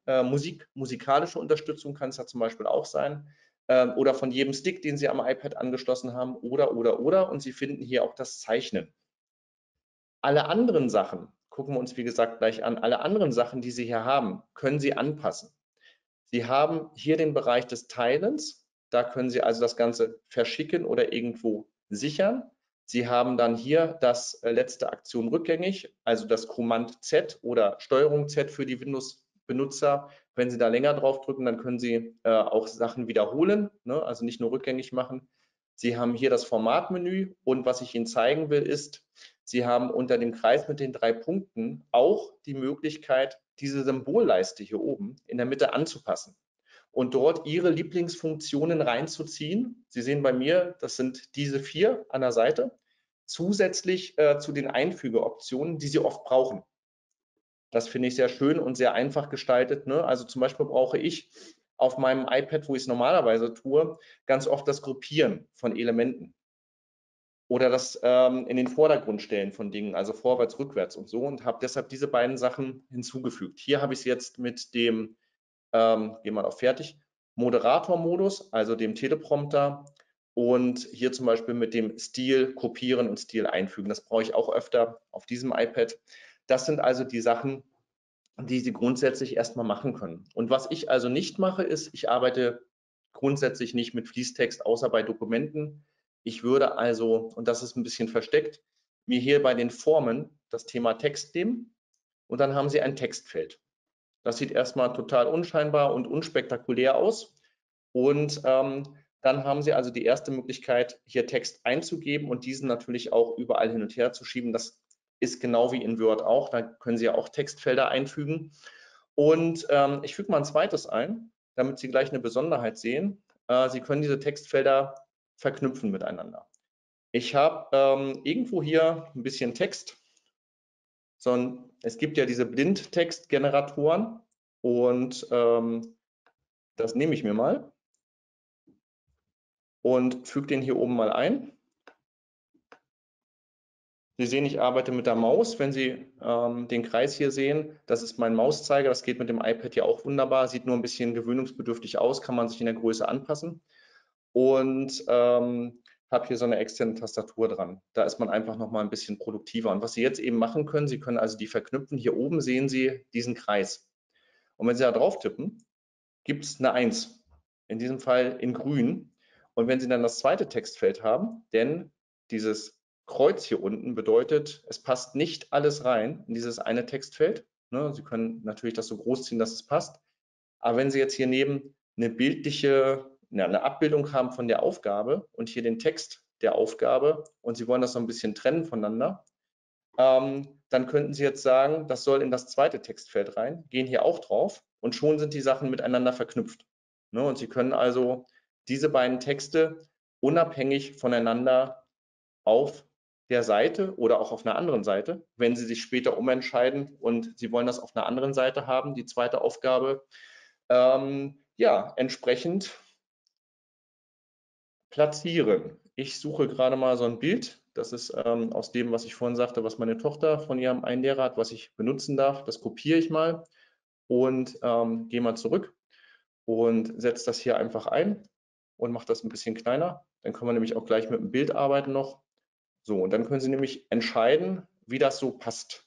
musikalische Unterstützung kann es da zum Beispiel auch sein oder von jedem Stick, den Sie am iPad angeschlossen haben oder und Sie finden hier auch das Zeichnen. Alle anderen Sachen, gucken wir uns wie gesagt gleich an, alle anderen Sachen, die Sie hier haben, können Sie anpassen. Sie haben hier den Bereich des Teilens, da können Sie also das Ganze verschicken oder irgendwo sichern. Sie haben dann hier das letzte Aktion rückgängig, also das Command Z oder Steuerung Z für die Windows-Benutzer. Wenn Sie da länger drauf drücken, dann können Sie auch Sachen wiederholen, ne? Also nicht nur rückgängig machen. Sie haben hier das Formatmenü und was ich Ihnen zeigen will, ist, Sie haben unter dem Kreis mit den 3 Punkten auch die Möglichkeit, diese Symbolleiste hier oben in der Mitte anzupassen und dort Ihre Lieblingsfunktionen reinzuziehen. Sie sehen bei mir, das sind diese 4 an der Seite, zusätzlich zu den Einfügeoptionen, die Sie oft brauchen. Das finde ich sehr schön und sehr einfach gestaltet, ne? Also zum Beispiel brauche ich auf meinem iPad, wo ich es normalerweise tue, ganz oft das Gruppieren von Elementen oder das in den Vordergrund stellen von Dingen, also vorwärts, rückwärts und so und habe deshalb diese beiden Sachen hinzugefügt. Hier habe ich es jetzt mit dem, gehen wir auf Fertig, Moderator-Modus, also dem Teleprompter und hier zum Beispiel mit dem Stil Kopieren und Stil Einfügen. Das brauche ich auch öfter auf diesem iPad. Das sind also die Sachen, die Sie grundsätzlich erstmal machen können. Und was ich also nicht mache, ist, ich arbeite grundsätzlich nicht mit Fließtext, außer bei Dokumenten. Ich würde also, und das ist ein bisschen versteckt, mir hier bei den Formen das Thema Text nehmen und dann haben Sie ein Textfeld. Das sieht erstmal total unscheinbar und unspektakulär aus. Und dann haben Sie also die erste Möglichkeit, hier Text einzugeben und diesen natürlich auch überall hin und her zu schieben. Das ist genau wie in Word auch, da können Sie ja auch Textfelder einfügen. Und ich füge mal ein zweites ein, damit Sie gleich eine Besonderheit sehen. Sie können diese Textfelder verknüpfen miteinander. Ich habe irgendwo hier ein bisschen Text. Es gibt ja diese Blindtextgeneratoren und das nehme ich mir mal und füge den hier oben mal ein. Sie sehen, ich arbeite mit der Maus. Wenn Sie den Kreis hier sehen, das ist mein Mauszeiger. Das geht mit dem iPad ja auch wunderbar. Sieht nur ein bisschen gewöhnungsbedürftig aus, kann man sich in der Größe anpassen. Und habe hier so eine externe Tastatur dran. Da ist man einfach nochmal ein bisschen produktiver. Und was Sie jetzt eben machen können, Sie können also die verknüpfen. Hier oben sehen Sie diesen Kreis. Und wenn Sie da drauf tippen, gibt es eine 1. In diesem Fall in grün. Und wenn Sie dann das zweite Textfeld haben, denn dieses Kreuz hier unten bedeutet, es passt nicht alles rein in dieses eine Textfeld. Sie können natürlich das so groß ziehen, dass es passt. Aber wenn Sie jetzt hier neben eine bildliche, eine Abbildung haben von der Aufgabe und hier den Text der Aufgabe und Sie wollen das so ein bisschen trennen voneinander, dann könnten Sie jetzt sagen, das soll in das zweite Textfeld rein, gehen hier auch drauf und schon sind die Sachen miteinander verknüpft. Und Sie können also diese beiden Texte unabhängig voneinander auf der Seite oder auch auf einer anderen Seite, wenn Sie sich später umentscheiden und Sie wollen das auf einer anderen Seite haben, die zweite Aufgabe, ja, entsprechend platzieren. Ich suche gerade mal so ein Bild. Das ist aus dem, was ich vorhin sagte, was meine Tochter von ihrem einen Lehrer hat, was ich benutzen darf. Das kopiere ich mal und gehe mal zurück und setze das hier einfach ein und mache das ein bisschen kleiner. Dann können wir nämlich auch gleich mit dem Bild arbeiten noch. So, und dann können Sie nämlich entscheiden, wie das so passt.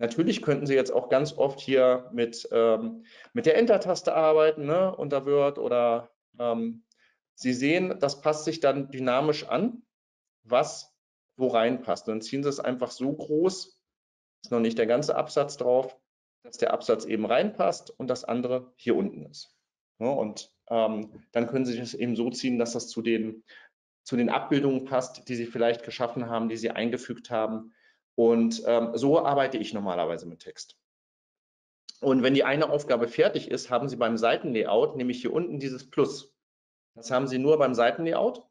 Natürlich könnten Sie jetzt auch ganz oft hier mit der Enter-Taste arbeiten, ne, unter Word oder Sie sehen, das passt sich dann dynamisch an, was wo reinpasst. Dann ziehen Sie es einfach so groß, ist noch nicht der ganze Absatz drauf, dass der Absatz eben reinpasst und das andere hier unten ist. Ja, und dann können Sie das eben so ziehen, dass das zu den Abbildungen passt, die Sie vielleicht geschaffen haben, die Sie eingefügt haben. Und so arbeite ich normalerweise mit Text. Und wenn die eine Aufgabe fertig ist, haben Sie beim Seitenlayout nämlich hier unten dieses Plus. Das haben Sie nur beim Seitenlayout.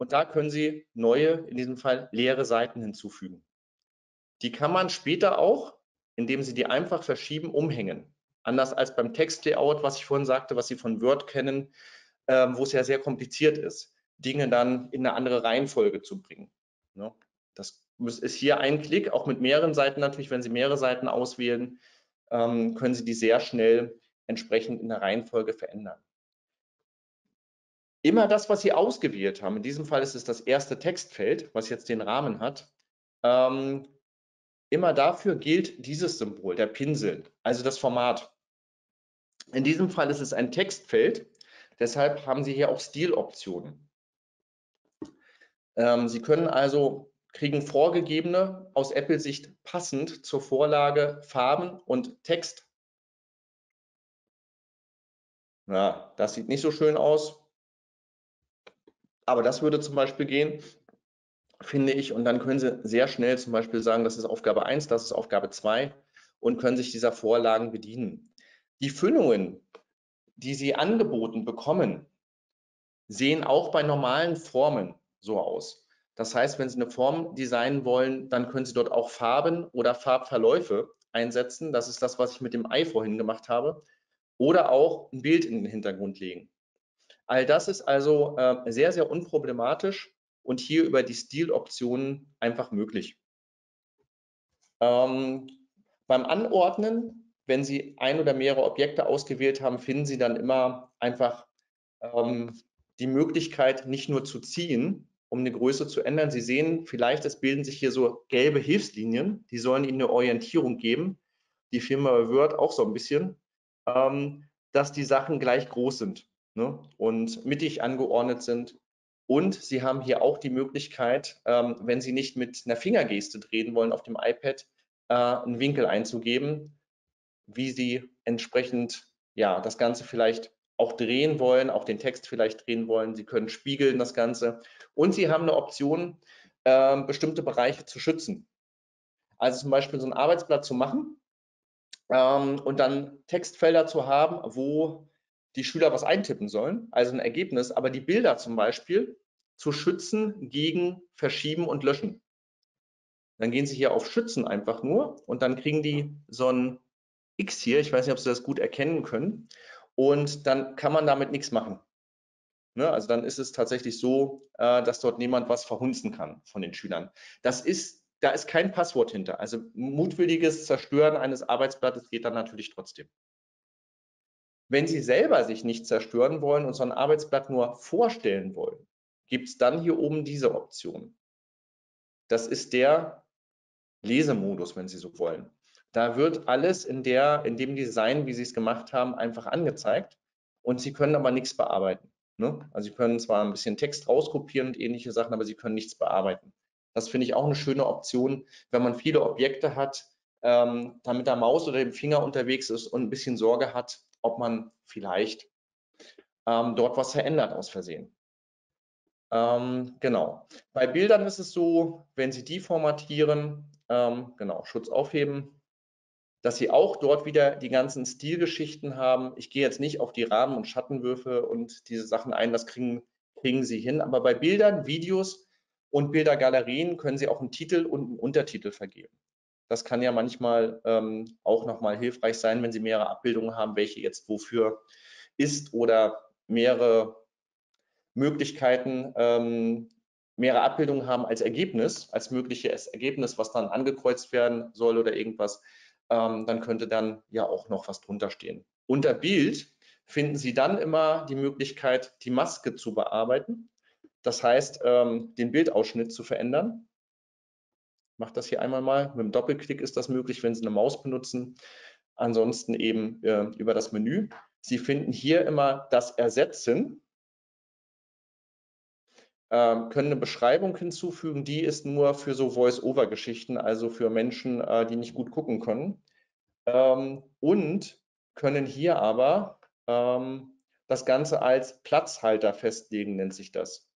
Und da können Sie neue, in diesem Fall leere Seiten hinzufügen. Die kann man später auch, indem Sie die einfach verschieben, umhängen. Anders als beim Textlayout, was ich vorhin sagte, was Sie von Word kennen, wo es ja sehr kompliziert ist, Dinge dann in eine andere Reihenfolge zu bringen. Ja, das ist hier ein Klick, auch mit mehreren Seiten natürlich, wenn Sie mehrere Seiten auswählen, können Sie die sehr schnell entsprechend in der Reihenfolge verändern. Immer das, was Sie ausgewählt haben, in diesem Fall ist es das erste Textfeld, was jetzt den Rahmen hat, immer dafür gilt dieses Symbol, der Pinsel, also das Format. In diesem Fall ist es ein Textfeld, deshalb haben Sie hier auch Stiloptionen. Sie können also, kriegen vorgegebene, aus Apple-Sicht passend zur Vorlage, Farben und Text. Na, das sieht nicht so schön aus. Aber das würde zum Beispiel gehen, finde ich, und dann können Sie sehr schnell zum Beispiel sagen, das ist Aufgabe 1, das ist Aufgabe 2 und können sich dieser Vorlagen bedienen. Die Füllungen, die Sie angeboten bekommen, sehen auch bei normalen Formen so aus. Das heißt, wenn Sie eine Form designen wollen, dann können Sie dort auch Farben oder Farbverläufe einsetzen. Das ist das, was ich mit dem Ei vorhin gemacht habe. Oder auch ein Bild in den Hintergrund legen. All das ist also sehr, sehr unproblematisch und hier über die Stiloptionen einfach möglich. Beim Anordnen, wenn Sie ein oder mehrere Objekte ausgewählt haben, finden Sie dann immer einfach die Möglichkeit, nicht nur zu ziehen, um eine Größe zu ändern. Sie sehen, vielleicht es bilden sich hier so gelbe Hilfslinien, die sollen Ihnen eine Orientierung geben. Die Firma Word auch so ein bisschen, dass die Sachen gleich groß sind. Ne, und mittig angeordnet sind. Und Sie haben hier auch die Möglichkeit, wenn Sie nicht mit einer Fingergeste drehen wollen auf dem iPad, einen Winkel einzugeben, wie Sie entsprechend ja, das Ganze vielleicht auch drehen wollen, auch den Text vielleicht drehen wollen. Sie können spiegeln das Ganze. Und Sie haben eine Option, bestimmte Bereiche zu schützen. Also zum Beispiel so ein Arbeitsblatt zu machen und dann Textfelder zu haben, wo die Schüler was eintippen sollen, also ein Ergebnis, aber die Bilder zum Beispiel zu schützen gegen Verschieben und Löschen. Dann gehen Sie hier auf Schützen einfach nur und dann kriegen die so ein X hier, ich weiß nicht, ob Sie das gut erkennen können, und dann kann man damit nichts machen. Ne? Also dann ist es tatsächlich so, dass dort niemand was verhunzen kann von den Schülern. Da ist kein Passwort hinter, also mutwilliges Zerstören eines Arbeitsblattes geht dann natürlich trotzdem. Wenn Sie selber sich nicht zerstören wollen und so ein Arbeitsblatt nur vorstellen wollen, gibt es dann hier oben diese Option. Das ist der Lesemodus, wenn Sie so wollen. Da wird alles in dem Design, wie Sie es gemacht haben, einfach angezeigt und Sie können aber nichts bearbeiten. Ne? Also Sie können zwar ein bisschen Text rauskopieren und ähnliche Sachen, aber Sie können nichts bearbeiten. Das finde ich auch eine schöne Option, wenn man viele Objekte hat, da mit der Maus oder dem Finger unterwegs ist und ein bisschen Sorge hat, ob man vielleicht dort was verändert aus Versehen. Genau. Bei Bildern ist es so, wenn Sie die formatieren, genau, Schutz aufheben, dass Sie auch dort wieder die ganzen Stilgeschichten haben. Ich gehe jetzt nicht auf die Rahmen- und Schattenwürfe und diese Sachen ein, das kriegen Sie hin. Aber bei Bildern, Videos und Bildergalerien können Sie auch einen Titel und einen Untertitel vergeben. Das kann ja manchmal auch nochmal hilfreich sein, wenn Sie mehrere Abbildungen haben, welche jetzt wofür ist, oder mehrere Möglichkeiten, mehrere Abbildungen haben als Ergebnis, als mögliches Ergebnis, was dann angekreuzt werden soll oder irgendwas. Dann könnte dann ja auch noch was drunter stehen. Unter Bild finden Sie dann immer die Möglichkeit, die Maske zu bearbeiten. Das heißt, den Bildausschnitt zu verändern. Ich mache das hier einmal mal. Mit dem Doppelklick ist das möglich, wenn Sie eine Maus benutzen. Ansonsten eben über das Menü. Sie finden hier immer das Ersetzen. Können eine Beschreibung hinzufügen, die ist nur für so Voice-Over-Geschichten, also für Menschen, die nicht gut gucken können. Und können hier aber das Ganze als Platzhalter festlegen, nennt sich das.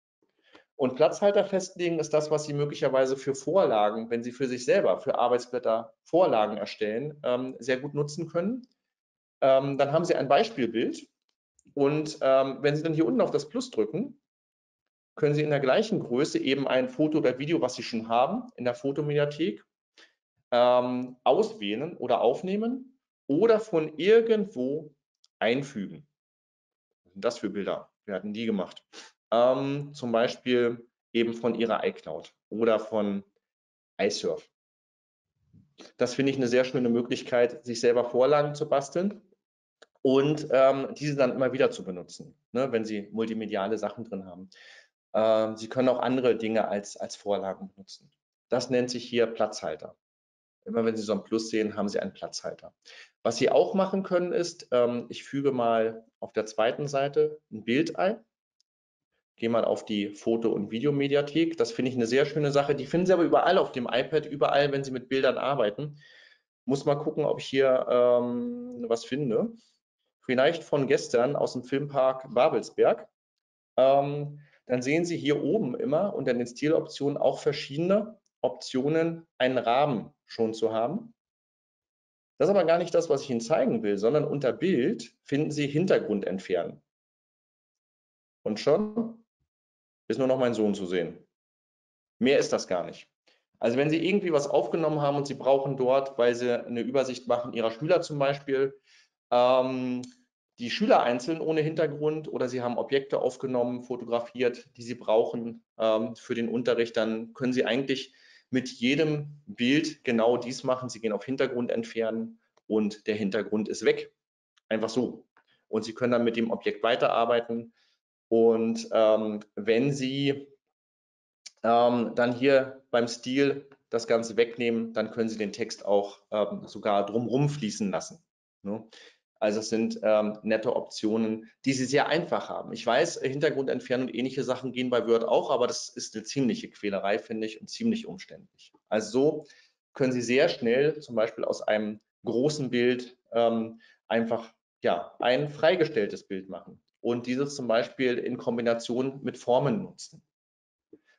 Und Platzhalter festlegen ist das, was Sie möglicherweise für Vorlagen, wenn Sie für sich selber, für Arbeitsblätter Vorlagen erstellen, sehr gut nutzen können. Dann haben Sie ein Beispielbild. Und wenn Sie dann hier unten auf das Plus drücken, können Sie in der gleichen Größe eben ein Foto oder Video, was Sie schon haben, in der Fotomediathek auswählen oder aufnehmen oder von irgendwo einfügen. Was sind das für Bilder? Wir hatten die gemacht. Zum Beispiel eben von Ihrer iCloud oder von iSurf. Das finde ich eine sehr schöne Möglichkeit, sich selber Vorlagen zu basteln und diese dann immer wieder zu benutzen, ne, wenn Sie multimediale Sachen drin haben. Sie können auch andere Dinge als Vorlagen benutzen. Das nennt sich hier Platzhalter. Immer wenn Sie so ein Plus sehen, haben Sie einen Platzhalter. Was Sie auch machen können ist, ich füge mal auf der zweiten Seite ein Bild ein. Gehe mal auf die Foto- und Videomediathek. Das finde ich eine sehr schöne Sache. Die finden Sie aber überall auf dem iPad, überall, wenn Sie mit Bildern arbeiten. Muss mal gucken, ob ich hier was finde. Vielleicht von gestern aus dem Filmpark Babelsberg. Dann sehen Sie hier oben immer unter den Stiloptionen auch verschiedene Optionen, einen Rahmen schon zu haben. Das ist aber gar nicht das, was ich Ihnen zeigen will, sondern unter Bild finden Sie Hintergrund entfernen. Und schon ist nur noch mein Sohn zu sehen. Mehr ist das gar nicht. Also wenn Sie irgendwie was aufgenommen haben und Sie brauchen dort, weil Sie eine Übersicht machen Ihrer Schüler zum Beispiel, die Schüler einzeln ohne Hintergrund, oder Sie haben Objekte aufgenommen, fotografiert, die Sie brauchen für den Unterricht, dann können Sie eigentlich mit jedem Bild genau dies machen. Sie gehen auf Hintergrund entfernen und der Hintergrund ist weg. Einfach so. Und Sie können dann mit dem Objekt weiterarbeiten. Und wenn Sie dann hier beim Stil das Ganze wegnehmen, dann können Sie den Text auch sogar drumherum fließen lassen. Ne? Also es sind nette Optionen, die Sie sehr einfach haben. Ich weiß, Hintergrund entfernen und ähnliche Sachen gehen bei Word auch, aber das ist eine ziemliche Quälerei, finde ich, und ziemlich umständlich. Also so können Sie sehr schnell zum Beispiel aus einem großen Bild einfach ja, ein freigestelltes Bild machen und dieses zum Beispiel in Kombination mit Formen nutzen.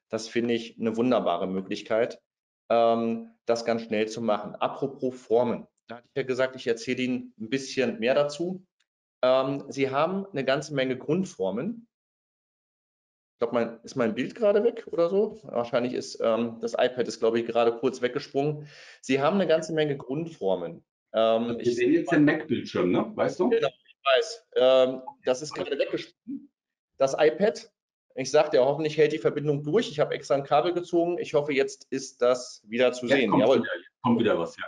Das finde ich eine wunderbare Möglichkeit, das ganz schnell zu machen. Apropos Formen. Da hatte ich ja gesagt, ich erzähle Ihnen ein bisschen mehr dazu. Sie haben eine ganze Menge Grundformen. Ich glaube, ist mein Bild gerade weg oder so? Wahrscheinlich ist das iPad ist, glaube ich, gerade kurz weggesprungen. Sie haben eine ganze Menge Grundformen. Wir sehen jetzt den Mac-Bildschirm, ne? Weißt du? Genau, ich weiß. Das ist gerade weggesprungen. Das iPad, ich sagte ja, hoffentlich hält die Verbindung durch. Ich habe extra ein Kabel gezogen. Ich hoffe, jetzt ist das wieder zu sehen. Jawohl. Kommt wieder was, ja.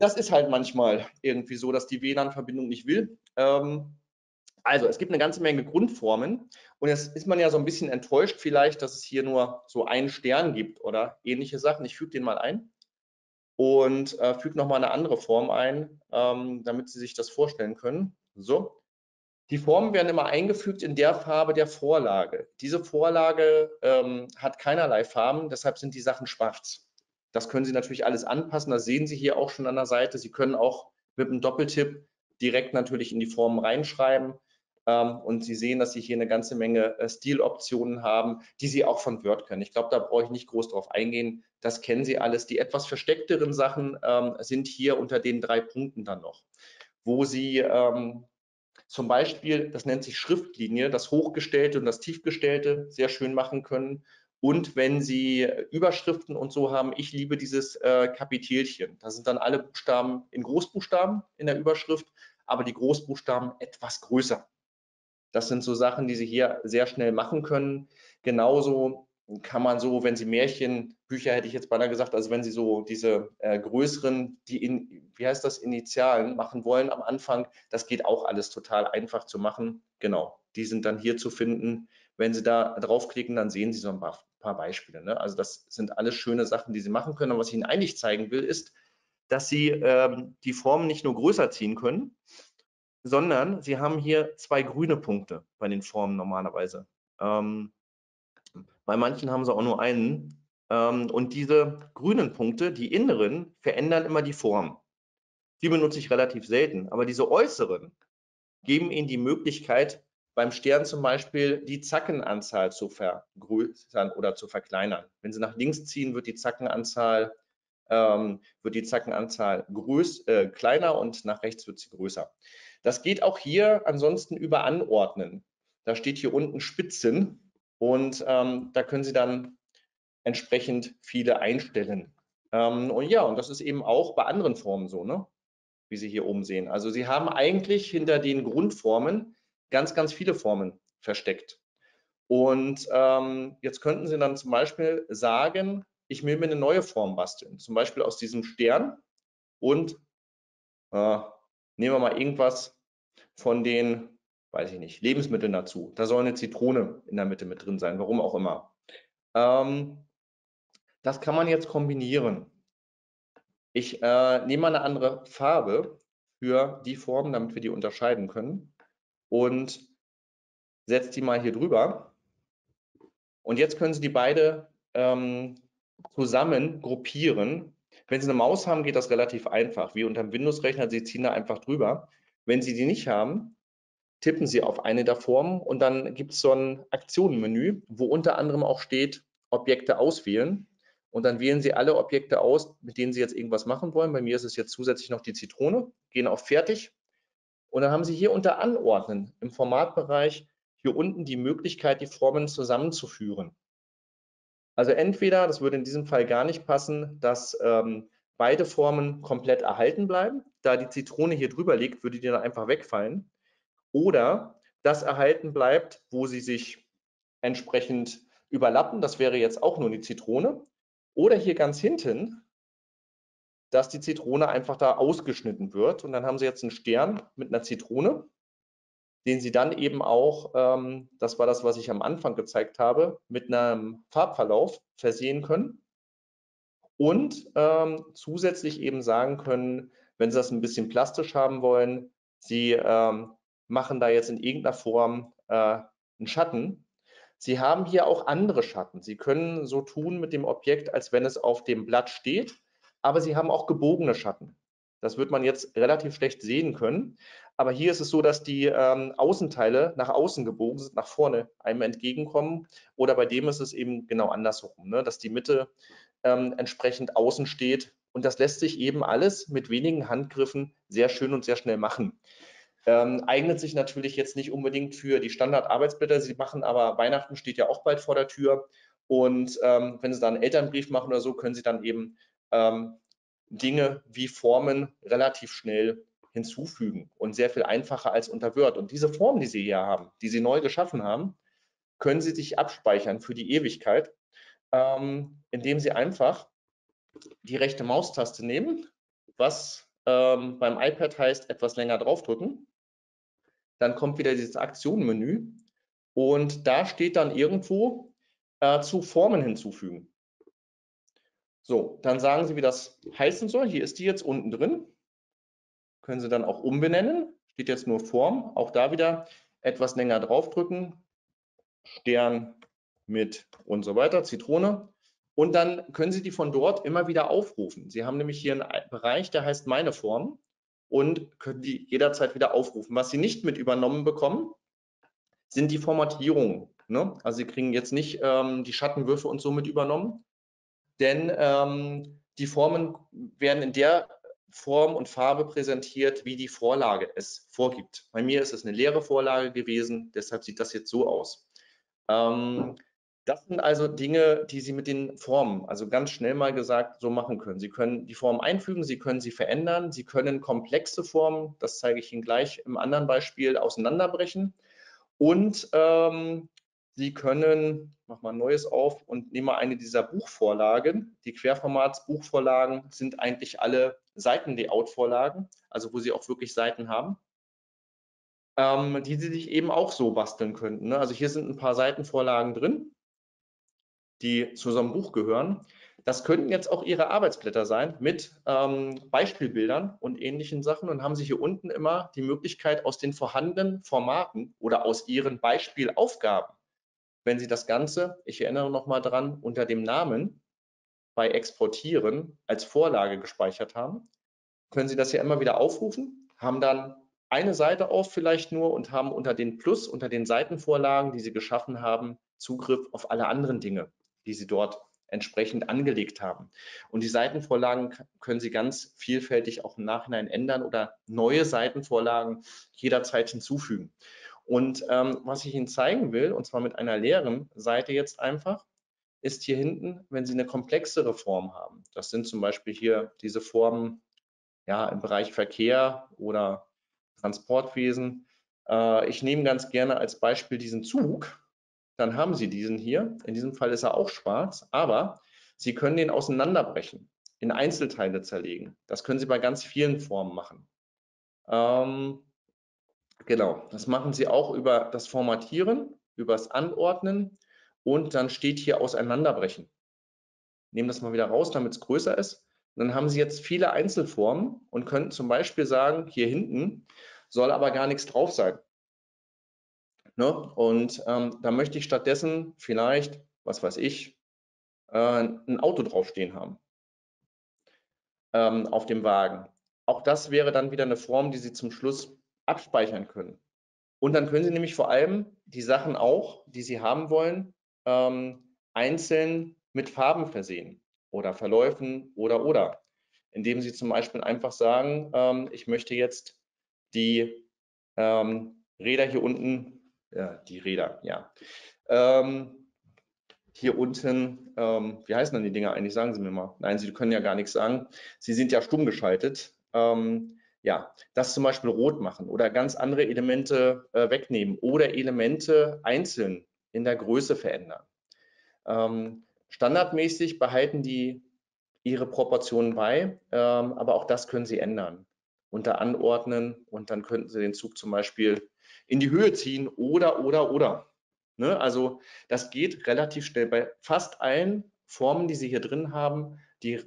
Das ist halt manchmal irgendwie so, dass die WLAN-Verbindung nicht will. Also es gibt eine ganze Menge Grundformen und jetzt ist man ja so ein bisschen enttäuscht vielleicht, dass es hier nur so einen Stern gibt oder ähnliche Sachen. Ich füge den mal ein und füge nochmal eine andere Form ein, damit Sie sich das vorstellen können. So. Die Formen werden immer eingefügt in der Farbe der Vorlage. Diese Vorlage hat keinerlei Farben, deshalb sind die Sachen schwarz. Das können Sie natürlich alles anpassen, das sehen Sie hier auch schon an der Seite. Sie können auch mit einem Doppeltipp direkt natürlich in die Formen reinschreiben. Und Sie sehen, dass Sie hier eine ganze Menge Stiloptionen haben, die Sie auch von Word können. Ich glaube, da brauche ich nicht groß drauf eingehen. Das kennen Sie alles. Die etwas versteckteren Sachen sind hier unter den 3 Punkten dann noch, wo Sie zum Beispiel, das nennt sich Schriftlinie, das Hochgestellte und das Tiefgestellte sehr schön machen können. Und wenn Sie Überschriften und so haben, ich liebe dieses Kapitelchen. Da sind dann alle Buchstaben in Großbuchstaben in der Überschrift, aber die Großbuchstaben etwas größer. Das sind so Sachen, die Sie hier sehr schnell machen können. Genauso kann man so, wenn Sie Märchenbücher, hätte ich jetzt beinahe gesagt, also wenn Sie so diese größeren, die in, wie heißt das, Initialen machen wollen am Anfang, das geht auch alles total einfach zu machen. Genau, die sind dann hier zu finden. Wenn Sie da draufklicken, dann sehen Sie so ein paar Beispiele, ne? Also das sind alles schöne Sachen, die Sie machen können. Und was ich Ihnen eigentlich zeigen will, ist, dass Sie die Formen nicht nur größer ziehen können, sondern Sie haben hier 2 grüne Punkte bei den Formen normalerweise. Bei manchen haben Sie auch nur einen. Und diese grünen Punkte, die inneren, verändern immer die Form. Die benutze ich relativ selten. Aber diese äußeren geben Ihnen die Möglichkeit, beim Stern zum Beispiel die Zackenanzahl zu vergrößern oder zu verkleinern. Wenn Sie nach links ziehen, wird die Zackenanzahl kleiner und nach rechts wird sie größer. Das geht auch hier ansonsten über Anordnen. Da steht hier unten Spitzen und da können Sie dann entsprechend viele einstellen. Und ja, und das ist eben auch bei anderen Formen so, ne? Wie Sie hier oben sehen. Also Sie haben eigentlich hinter den Grundformen ganz, ganz viele Formen versteckt. Und jetzt könnten Sie dann zum Beispiel sagen, ich will mir eine neue Form basteln, zum Beispiel aus diesem Stern und nehmen wir mal irgendwas von den, weiß ich nicht, Lebensmitteln dazu. Da soll eine Zitrone in der Mitte mit drin sein, warum auch immer. Das kann man jetzt kombinieren. Ich nehme mal eine andere Farbe für die Formen, damit wir die unterscheiden können und setze die mal hier drüber. Und jetzt können Sie die beide zusammen gruppieren. Wenn Sie eine Maus haben, geht das relativ einfach, wie unter dem Windows-Rechner, Sie ziehen da einfach drüber. Wenn Sie die nicht haben, tippen Sie auf eine der Formen und dann gibt es so ein Aktionenmenü, wo unter anderem auch steht, Objekte auswählen und dann wählen Sie alle Objekte aus, mit denen Sie jetzt irgendwas machen wollen. Bei mir ist es jetzt zusätzlich noch die Zitrone, gehen auf Fertig und dann haben Sie hier unter Anordnen im Formatbereich hier unten die Möglichkeit, die Formen zusammenzuführen. Also entweder, das würde in diesem Fall gar nicht passen, dass beide Formen komplett erhalten bleiben. Da die Zitrone hier drüber liegt, würde die dann einfach wegfallen. Oder das erhalten bleibt, wo sie sich entsprechend überlappen. Das wäre jetzt auch nur die Zitrone. Oder hier ganz hinten, dass die Zitrone einfach da ausgeschnitten wird. Und dann haben Sie jetzt einen Stern mit einer Zitrone, den Sie dann eben auch, das war das, was ich am Anfang gezeigt habe, mit einem Farbverlauf versehen können und zusätzlich eben sagen können, wenn Sie das ein bisschen plastisch haben wollen, Sie machen da jetzt in irgendeiner Form einen Schatten. Sie haben hier auch andere Schatten. Sie können so tun mit dem Objekt, als wenn es auf dem Blatt steht, aber Sie haben auch gebogene Schatten. Das wird man jetzt relativ schlecht sehen können. Aber hier ist es so, dass die Außenteile nach außen gebogen sind, nach vorne einem entgegenkommen. Oder bei dem ist es eben genau andersherum, ne? Dass die Mitte entsprechend außen steht. Und das lässt sich eben alles mit wenigen Handgriffen sehr schön und sehr schnell machen. Eignet sich natürlich jetzt nicht unbedingt für die Standardarbeitsblätter. Sie machen aber, Weihnachten steht ja auch bald vor der Tür. Und wenn Sie dann einen Elternbrief machen oder so, können Sie dann eben Dinge wie Formen relativ schnell hinzufügen und sehr viel einfacher als unter Word. Und diese Formen, die Sie hier haben, die Sie neu geschaffen haben, können Sie sich abspeichern für die Ewigkeit, indem Sie einfach die rechte Maustaste nehmen, was beim iPad heißt, etwas länger draufdrücken. Dann kommt wieder dieses Aktionenmenü und da steht dann irgendwo zu Formen hinzufügen. So, dann sagen Sie, wie das heißen soll. Hier ist die jetzt unten drin. Können Sie dann auch umbenennen. Steht jetzt nur Form. Auch da wieder etwas länger draufdrücken. Stern mit und so weiter, Zitrone. Und dann können Sie die von dort immer wieder aufrufen. Sie haben nämlich hier einen Bereich, der heißt Meine Form und können die jederzeit wieder aufrufen. Was Sie nicht mit übernommen bekommen, sind die Formatierungen. Ne? Also Sie kriegen jetzt nicht die Schattenwürfe und so mit übernommen, denn die Formen werden in der Form und Farbe präsentiert, wie die Vorlage es vorgibt. Bei mir ist es eine leere Vorlage gewesen, deshalb sieht das jetzt so aus. Das sind also Dinge, die Sie mit den Formen, also ganz schnell mal gesagt, so machen können. Sie können die Form einfügen, Sie können sie verändern, Sie können komplexe Formen, das zeige ich Ihnen gleich im anderen Beispiel, auseinanderbrechen. Und Sie können, mach mal ein neues auf und nehme mal eine dieser Buchvorlagen. Die Querformatsbuchvorlagen sind eigentlich alle Seitenlayout-Vorlagen, also wo Sie auch wirklich Seiten haben, die Sie sich eben auch so basteln könnten. Ne? Also hier sind ein paar Seitenvorlagen drin, die zu so einem Buch gehören. Das könnten jetzt auch Ihre Arbeitsblätter sein mit Beispielbildern und ähnlichen Sachen und haben Sie hier unten immer die Möglichkeit, aus den vorhandenen Formaten oder aus Ihren Beispielaufgaben, wenn Sie das Ganze, ich erinnere nochmal dran, unter dem Namen bei Exportieren als Vorlage gespeichert haben, können Sie das hier immer wieder aufrufen, haben dann eine Seite auf vielleicht nur und haben unter den Plus, unter den Seitenvorlagen, die Sie geschaffen haben, Zugriff auf alle anderen Dinge, die Sie dort entsprechend angelegt haben. Und die Seitenvorlagen können Sie ganz vielfältig auch im Nachhinein ändern oder neue Seitenvorlagen jederzeit hinzufügen. Und was ich Ihnen zeigen will, und zwar mit einer leeren Seite jetzt einfach, ist hier hinten, wenn Sie eine komplexere Form haben. Das sind zum Beispiel hier diese Formen ja, im Bereich Verkehr oder Transportwesen. Ich nehme ganz gerne als Beispiel diesen Zug. Dann haben Sie diesen hier. In diesem Fall ist er auch schwarz, aber Sie können den auseinanderbrechen, in Einzelteile zerlegen. Das können Sie bei ganz vielen Formen machen. Genau, das machen Sie auch über das Formatieren, über das Anordnen und dann steht hier Auseinanderbrechen. Nehmen das mal wieder raus, damit es größer ist. Und dann haben Sie jetzt viele Einzelformen und können zum Beispiel sagen, hier hinten soll aber gar nichts drauf sein. Ne? Und da möchte ich stattdessen vielleicht, was weiß ich, ein Auto draufstehen haben auf dem Wagen. Auch das wäre dann wieder eine Form, die Sie zum Schluss abspeichern können. Und dann können Sie nämlich vor allem die Sachen auch, die Sie haben wollen, einzeln mit Farben versehen oder verläufen oder. Indem Sie zum Beispiel einfach sagen, ich möchte jetzt die Räder hier unten, ja, die Räder, ja. Hier unten, wie heißen denn die Dinger eigentlich? Sagen Sie mir mal. Nein, Sie können ja gar nichts sagen. Sie sind ja stumm geschaltet. Ja, das zum Beispiel rot machen oder ganz andere Elemente wegnehmen oder Elemente einzeln in der Größe verändern. Standardmäßig behalten die ihre Proportionen bei, aber auch das können Sie ändern. Unter Anordnen und dann könnten Sie den Zug zum Beispiel in die Höhe ziehen oder. Ne? Also das geht relativ schnell bei fast allen Formen, die Sie hier drin haben, die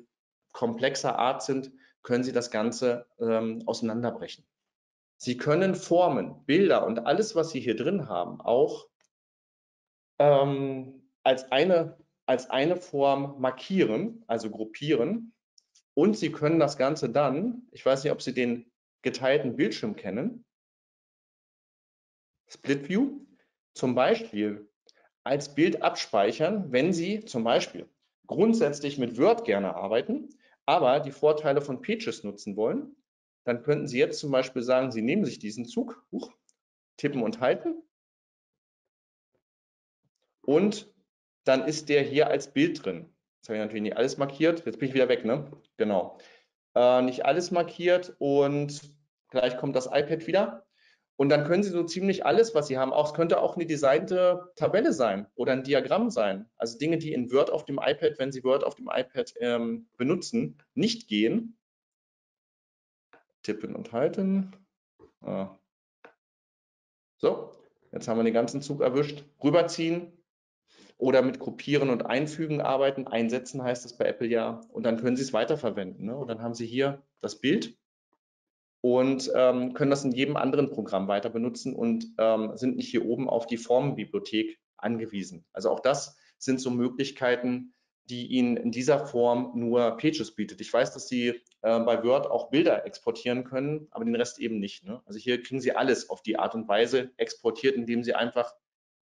komplexer Art sind, können Sie das Ganze auseinanderbrechen. Sie können Formen, Bilder und alles, was Sie hier drin haben, auch als eine Form markieren, also gruppieren. Und Sie können das Ganze dann, ich weiß nicht, ob Sie den geteilten Bildschirm kennen, Split View, zum Beispiel als Bild abspeichern, wenn Sie zum Beispiel grundsätzlich mit Word gerne arbeiten, aber die Vorteile von Pages nutzen wollen, dann könnten Sie jetzt zum Beispiel sagen, Sie nehmen sich diesen Zug, tippen und halten und dann ist der hier als Bild drin. Jetzt habe ich natürlich nicht alles markiert. Jetzt bin ich wieder weg, ne? Genau. Nicht alles markiert und gleich kommt das iPad wieder. Und dann können Sie so ziemlich alles, was Sie haben, auch es könnte auch eine designte Tabelle sein oder ein Diagramm sein. Also Dinge, die in Word auf dem iPad, wenn Sie Word auf dem iPad benutzen, nicht gehen. Tippen und halten. So, jetzt haben wir den ganzen Zug erwischt. Rüberziehen. Oder mit Gruppieren und Einfügen arbeiten, einsetzen heißt das bei Apple ja. Und dann können Sie es weiterverwenden. Ne? Und dann haben Sie hier das Bild und können das in jedem anderen Programm weiter benutzen und sind nicht hier oben auf die Formenbibliothek angewiesen. Also auch das sind so Möglichkeiten, die Ihnen in dieser Form nur Pages bietet. Ich weiß, dass Sie bei Word auch Bilder exportieren können, aber den Rest eben nicht, ne? Also hier kriegen Sie alles auf die Art und Weise exportiert, indem Sie einfach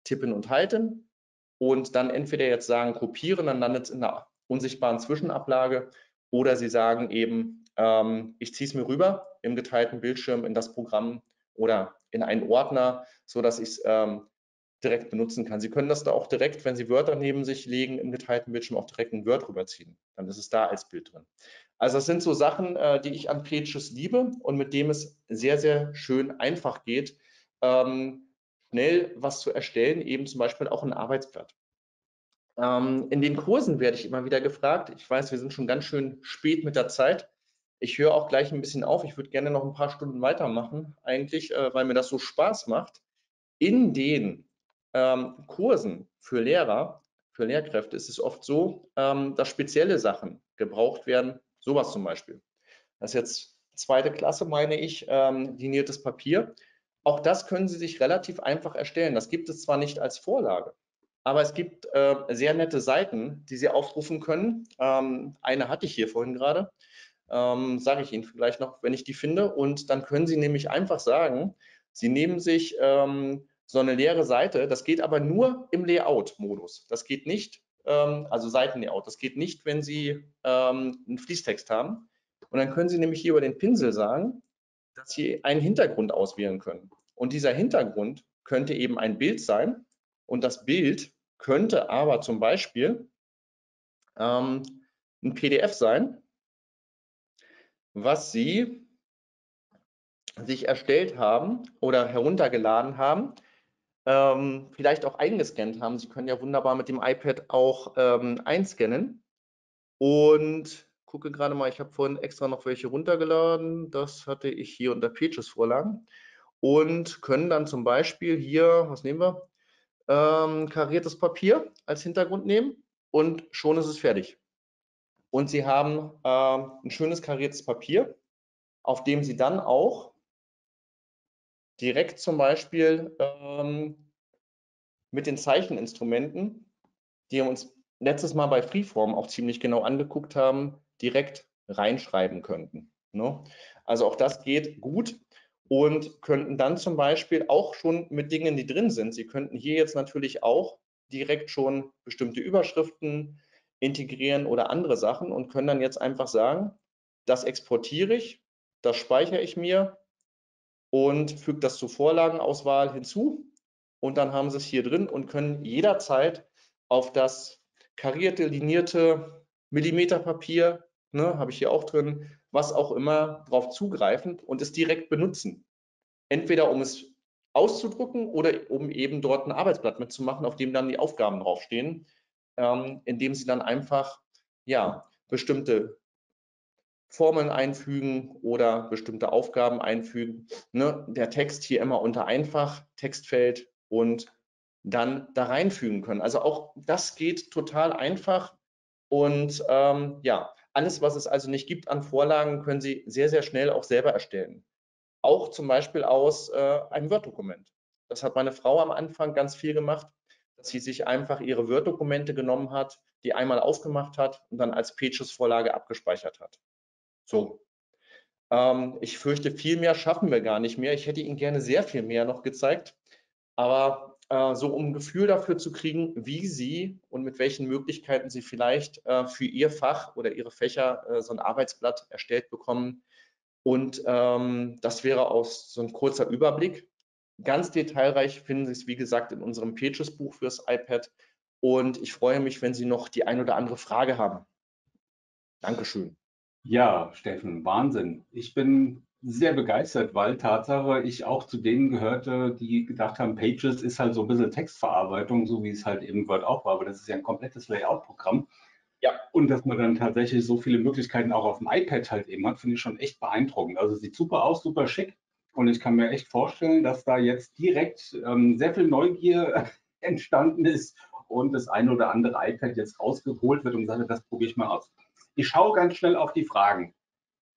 tippen und halten und dann entweder jetzt sagen, kopieren, dann landet es in einer unsichtbaren Zwischenablage, oder Sie sagen eben, ich ziehe es mir rüber im geteilten Bildschirm in das Programm oder in einen Ordner, sodass ich es direkt benutzen kann. Sie können das da auch direkt, wenn Sie Word neben sich legen, im geteilten Bildschirm auch direkt ein Word rüberziehen. Dann ist es da als Bild drin. Also das sind so Sachen, die ich an Pages liebe und mit dem es sehr, sehr schön einfach geht, schnell was zu erstellen, eben zum Beispiel auch ein Arbeitsblatt. In den Kursen werde ich immer wieder gefragt. Ich weiß, wir sind schon ganz schön spät mit der Zeit. Ich höre auch gleich ein bisschen auf. Ich würde gerne noch ein paar Stunden weitermachen, eigentlich, weil mir das so Spaß macht. In den Kursen für Lehrer, für Lehrkräfte ist es oft so, dass spezielle Sachen gebraucht werden, sowas zum Beispiel. Das ist jetzt zweite Klasse, meine ich, liniertes Papier. Auch das können Sie sich relativ einfach erstellen. Das gibt es zwar nicht als Vorlage, aber es gibt sehr nette Seiten, die Sie aufrufen können. Eine hatte ich hier vorhin gerade, sage ich Ihnen vielleicht noch, wenn ich die finde. Und dann können Sie nämlich einfach sagen, Sie nehmen sich so eine leere Seite, das geht aber nur im Layout-Modus. Das geht nicht, also Seitenlayout, das geht nicht, wenn Sie einen Fließtext haben. Und dann können Sie nämlich hier über den Pinsel sagen, dass Sie einen Hintergrund auswählen können. Und dieser Hintergrund könnte eben ein Bild sein. Und das Bild könnte aber zum Beispiel ein PDF sein, was Sie sich erstellt haben oder heruntergeladen haben. Vielleicht auch eingescannt haben. Sie können ja wunderbar mit dem iPad auch einscannen. Und gucke gerade mal, ich habe vorhin extra noch welche runtergeladen. Das hatte ich hier unter Pages-Vorlagen. Und können dann zum Beispiel hier, was nehmen wir, kariertes Papier als Hintergrund nehmen und schon ist es fertig. Und Sie haben ein schönes kariertes Papier, auf dem Sie dann auch direkt zum Beispiel mit den Zeicheninstrumenten, die wir uns letztes Mal bei Freeform auch ziemlich genau angeguckt haben, direkt reinschreiben könnten, ne? Also auch das geht gut und könnten dann zum Beispiel auch schon mit Dingen, die drin sind, Sie könnten hier jetzt natürlich auch direkt schon bestimmte Überschriften integrieren oder andere Sachen und können dann jetzt einfach sagen, das exportiere ich, das speichere ich mir und fügt das zur Vorlagenauswahl hinzu und dann haben Sie es hier drin und können jederzeit auf das karierte, linierte Millimeterpapier, ne, habe ich hier auch drin, was auch immer, drauf zugreifen und es direkt benutzen. Entweder um es auszudrucken oder um eben dort ein Arbeitsblatt mitzumachen, auf dem dann die Aufgaben draufstehen, indem Sie dann einfach ja, bestimmte Formeln einfügen oder bestimmte Aufgaben einfügen, ne? Der Text hier immer unter einfach, Textfeld und dann da reinfügen können. Also auch das geht total einfach und ja, alles, was es also nicht gibt an Vorlagen, können Sie sehr, sehr schnell auch selber erstellen. Auch zum Beispiel aus einem Word-Dokument. Das hat meine Frau am Anfang ganz viel gemacht, dass sie sich einfach ihre Word-Dokumente genommen hat, die einmal aufgemacht hat und dann als Pages-Vorlage abgespeichert hat. So, ich fürchte, viel mehr schaffen wir gar nicht mehr. Ich hätte Ihnen gerne sehr viel mehr noch gezeigt, aber so um ein Gefühl dafür zu kriegen, wie Sie und mit welchen Möglichkeiten Sie vielleicht für Ihr Fach oder Ihre Fächer so ein Arbeitsblatt erstellt bekommen. Und das wäre aus so ein kurzer Überblick. Ganz detailreich finden Sie es, wie gesagt, in unserem Pages-Buch fürs iPad. Und ich freue mich, wenn Sie noch die ein oder andere Frage haben. Dankeschön. Ja, Steffen, Wahnsinn. Ich bin sehr begeistert, weil Tatsache ich auch zu denen gehörte, die gedacht haben, Pages ist halt so ein bisschen Textverarbeitung, so wie es halt eben Word auch war, aber das ist ja ein komplettes Layout-Programm. Ja. Und dass man dann tatsächlich so viele Möglichkeiten auch auf dem iPad halt eben hat, finde ich schon echt beeindruckend. Also sieht super aus, super schick und ich kann mir echt vorstellen, dass da jetzt direkt sehr viel Neugier entstanden ist und das ein oder andere iPad jetzt rausgeholt wird und sagt, das probiere ich mal aus. Ich schaue ganz schnell auf die Fragen.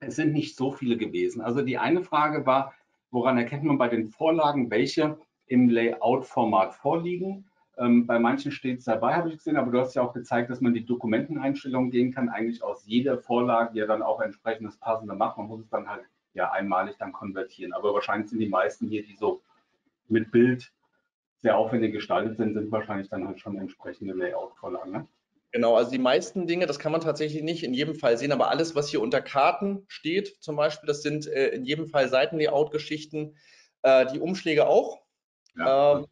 Es sind nicht so viele gewesen. Also die eine Frage war, woran erkennt man bei den Vorlagen, welche im Layout-Format vorliegen? Bei manchen steht es dabei, habe ich gesehen, aber du hast ja auch gezeigt, dass man die Dokumenteneinstellungen gehen kann, eigentlich aus jeder Vorlage ja dann auch entsprechend das Passende macht. Man muss es dann halt ja einmalig dann konvertieren. Aber wahrscheinlich sind die meisten hier, die so mit Bild sehr aufwendig gestaltet sind, sind wahrscheinlich dann halt schon entsprechende Layout-Vorlagen. Ne? Genau, also die meisten Dinge, das kann man tatsächlich nicht in jedem Fall sehen, aber alles, was hier unter Karten steht, zum Beispiel, das sind in jedem Fall Seitenlayout-Geschichten, die Umschläge auch. Ja.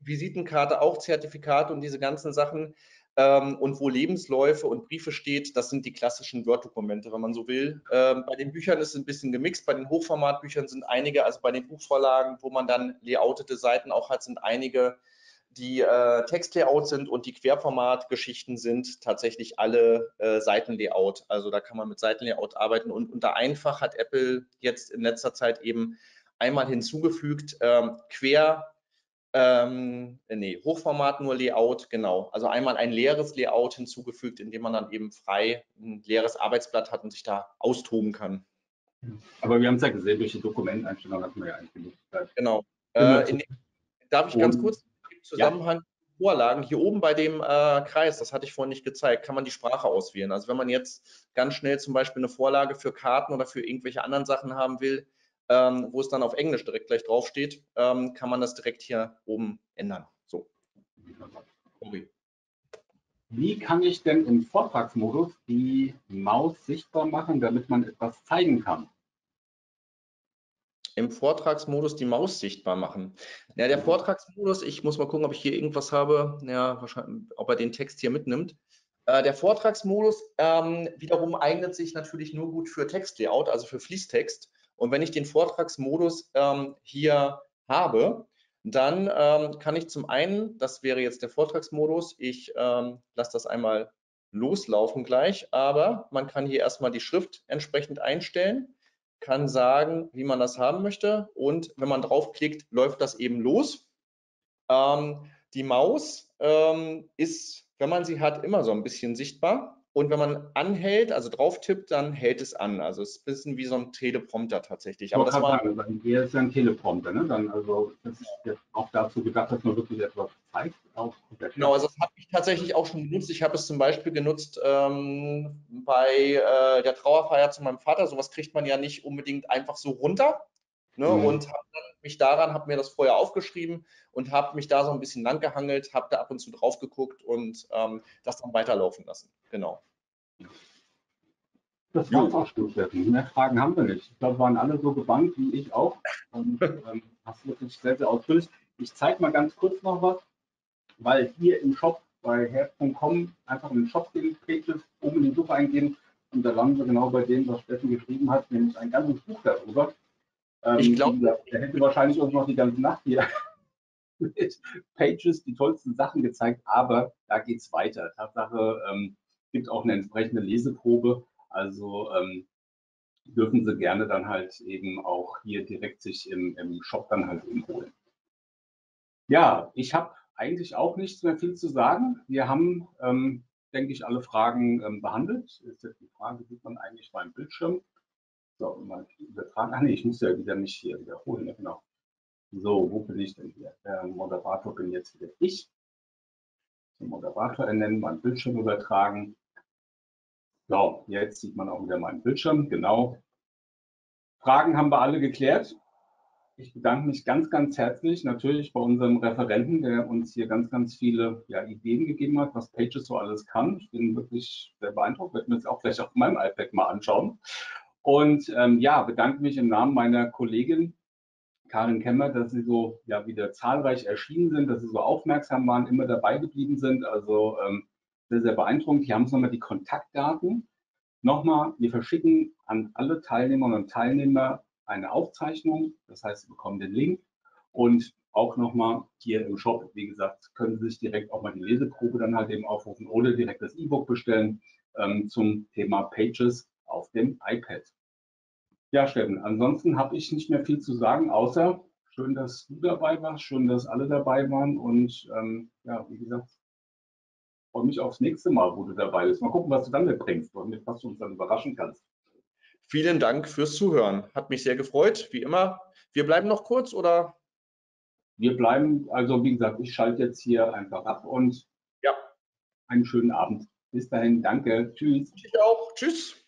Visitenkarte auch, Zertifikate und diese ganzen Sachen und wo Lebensläufe und Briefe steht, das sind die klassischen Word-Dokumente, wenn man so will. Bei den Büchern ist es ein bisschen gemixt, bei den Hochformatbüchern sind einige, also bei den Buchvorlagen, wo man dann layoutete Seiten auch hat, sind einige, die Textlayout sind und die Querformatgeschichten sind tatsächlich alle Seitenlayout. Also da kann man mit Seitenlayout arbeiten und unter einfach hat Apple jetzt in letzter Zeit eben einmal hinzugefügt, Hochformat nur Layout, genau. Also einmal ein leeres Layout hinzugefügt, indem man dann eben frei ein leeres Arbeitsblatt hat und sich da austoben kann. Aber wir haben es ja gesehen, durch die Dokumenteinstellung hatten wir ja eigentlich genug Zeit. Genau. Darf ich ganz kurz im Zusammenhang mit Vorlagen, hier oben bei dem Kreis, das hatte ich vorhin nicht gezeigt, kann man die Sprache auswählen. Also wenn man jetzt ganz schnell zum Beispiel eine Vorlage für Karten oder für irgendwelche anderen Sachen haben will, wo es dann auf Englisch direkt gleich draufsteht, kann man das direkt hier oben ändern. So. Okay. Wie kann ich denn im Vortragsmodus die Maus sichtbar machen, damit man etwas zeigen kann? Im Vortragsmodus die Maus sichtbar machen. Ja, der Vortragsmodus, ich muss mal gucken, ob ich hier irgendwas habe, ja, wahrscheinlich, ob er den Text hier mitnimmt. Der Vortragsmodus wiederum eignet sich natürlich nur gut für Textlayout, also für Fließtext. Und wenn ich den Vortragsmodus hier habe, dann kann ich zum einen, das wäre jetzt der Vortragsmodus, ich lasse das einmal loslaufen gleich, aber man kann hier erstmal die Schrift entsprechend einstellen, kann sagen, wie man das haben möchte und wenn man draufklickt, läuft das eben los. Die Maus ist, wenn man sie hat, immer so ein bisschen sichtbar. Und wenn man anhält, also drauf tippt, dann hält es an. Also es ist ein bisschen wie so ein Teleprompter tatsächlich. Aber das war eher ist ja ein Teleprompter, ne? Dann, also das ist jetzt auch dazu gedacht, dass man wirklich etwas zeigt. Genau, also das habe ich tatsächlich auch schon genutzt. Ich habe es zum Beispiel genutzt bei der Trauerfeier zu meinem Vater. Sowas kriegt man ja nicht unbedingt einfach so runter. Ne? Mhm. Und habe mich daran, habe mir das vorher aufgeschrieben und habe mich da so ein bisschen lang gehangelt, habe da ab und zu drauf geguckt und das dann weiterlaufen lassen. Genau. Das war's auch schon, Steffen. Mehr Fragen haben wir nicht. Ich glaube, waren alle so gebannt wie ich auch. Und hast wirklich sehr, sehr ausführlich. Ich zeige mal ganz kurz noch was, weil hier im Shop bei herd.com einfach in den Shop gehen, Pages, oben in die Suche eingehen und da landen wir genau bei dem, was Steffen geschrieben hat, nämlich ein ganzes Buch darüber. Ich glaube, er hätte wahrscheinlich auch noch die ganze Nacht hier mit Pages die tollsten Sachen gezeigt, aber da geht es weiter. Tatsache, gibt auch eine entsprechende Leseprobe, also dürfen Sie gerne dann halt eben auch hier direkt sich im Shop dann halt eben holen. Ja, ich habe eigentlich auch nichts mehr viel zu sagen. Wir haben, denke ich, alle Fragen behandelt. Ist jetzt die Frage, sieht man eigentlich beim Bildschirm? So, mal übertragen. Ach nee, ich muss ja wieder mich hier wiederholen, ja, genau. So, wo bin ich denn hier? Der Moderator bin jetzt wieder ich. Den Moderator ernennen, meinen Bildschirm übertragen. So, jetzt sieht man auch wieder meinen Bildschirm, genau. Fragen haben wir alle geklärt. Ich bedanke mich ganz, ganz herzlich natürlich bei unserem Referenten, der uns hier ganz, ganz viele Ideen gegeben hat, was Pages so alles kann. Ich bin wirklich sehr beeindruckt, werde mir jetzt auch vielleicht auf meinem iPad mal anschauen. Und ja, bedanke mich im Namen meiner Kollegin Karin Kemmer, dass Sie so wieder zahlreich erschienen sind, dass Sie so aufmerksam waren, immer dabei geblieben sind. Also sehr, sehr beeindruckend. Hier haben Sie nochmal die Kontaktdaten. Nochmal, wir verschicken an alle Teilnehmerinnen und Teilnehmer eine Aufzeichnung. Das heißt, Sie bekommen den Link. Und auch nochmal hier im Shop, wie gesagt, können Sie sich direkt auch mal die Leseprobe dann halt eben aufrufen oder direkt das E-Book bestellen zum Thema Pages auf dem iPad. Ja, Steffen, ansonsten habe ich nicht mehr viel zu sagen, außer schön, dass du dabei warst, schön, dass alle dabei waren und ja, wie gesagt, freue mich aufs nächste Mal, wo du dabei bist. Mal gucken, was du dann mitbringst und was du uns dann überraschen kannst. Vielen Dank fürs Zuhören. Hat mich sehr gefreut, wie immer. Wir bleiben noch kurz, oder? Wir bleiben, also wie gesagt, ich schalte jetzt hier einfach ab und ja, einen schönen Abend. Bis dahin, danke, tschüss. Ich auch, tschüss.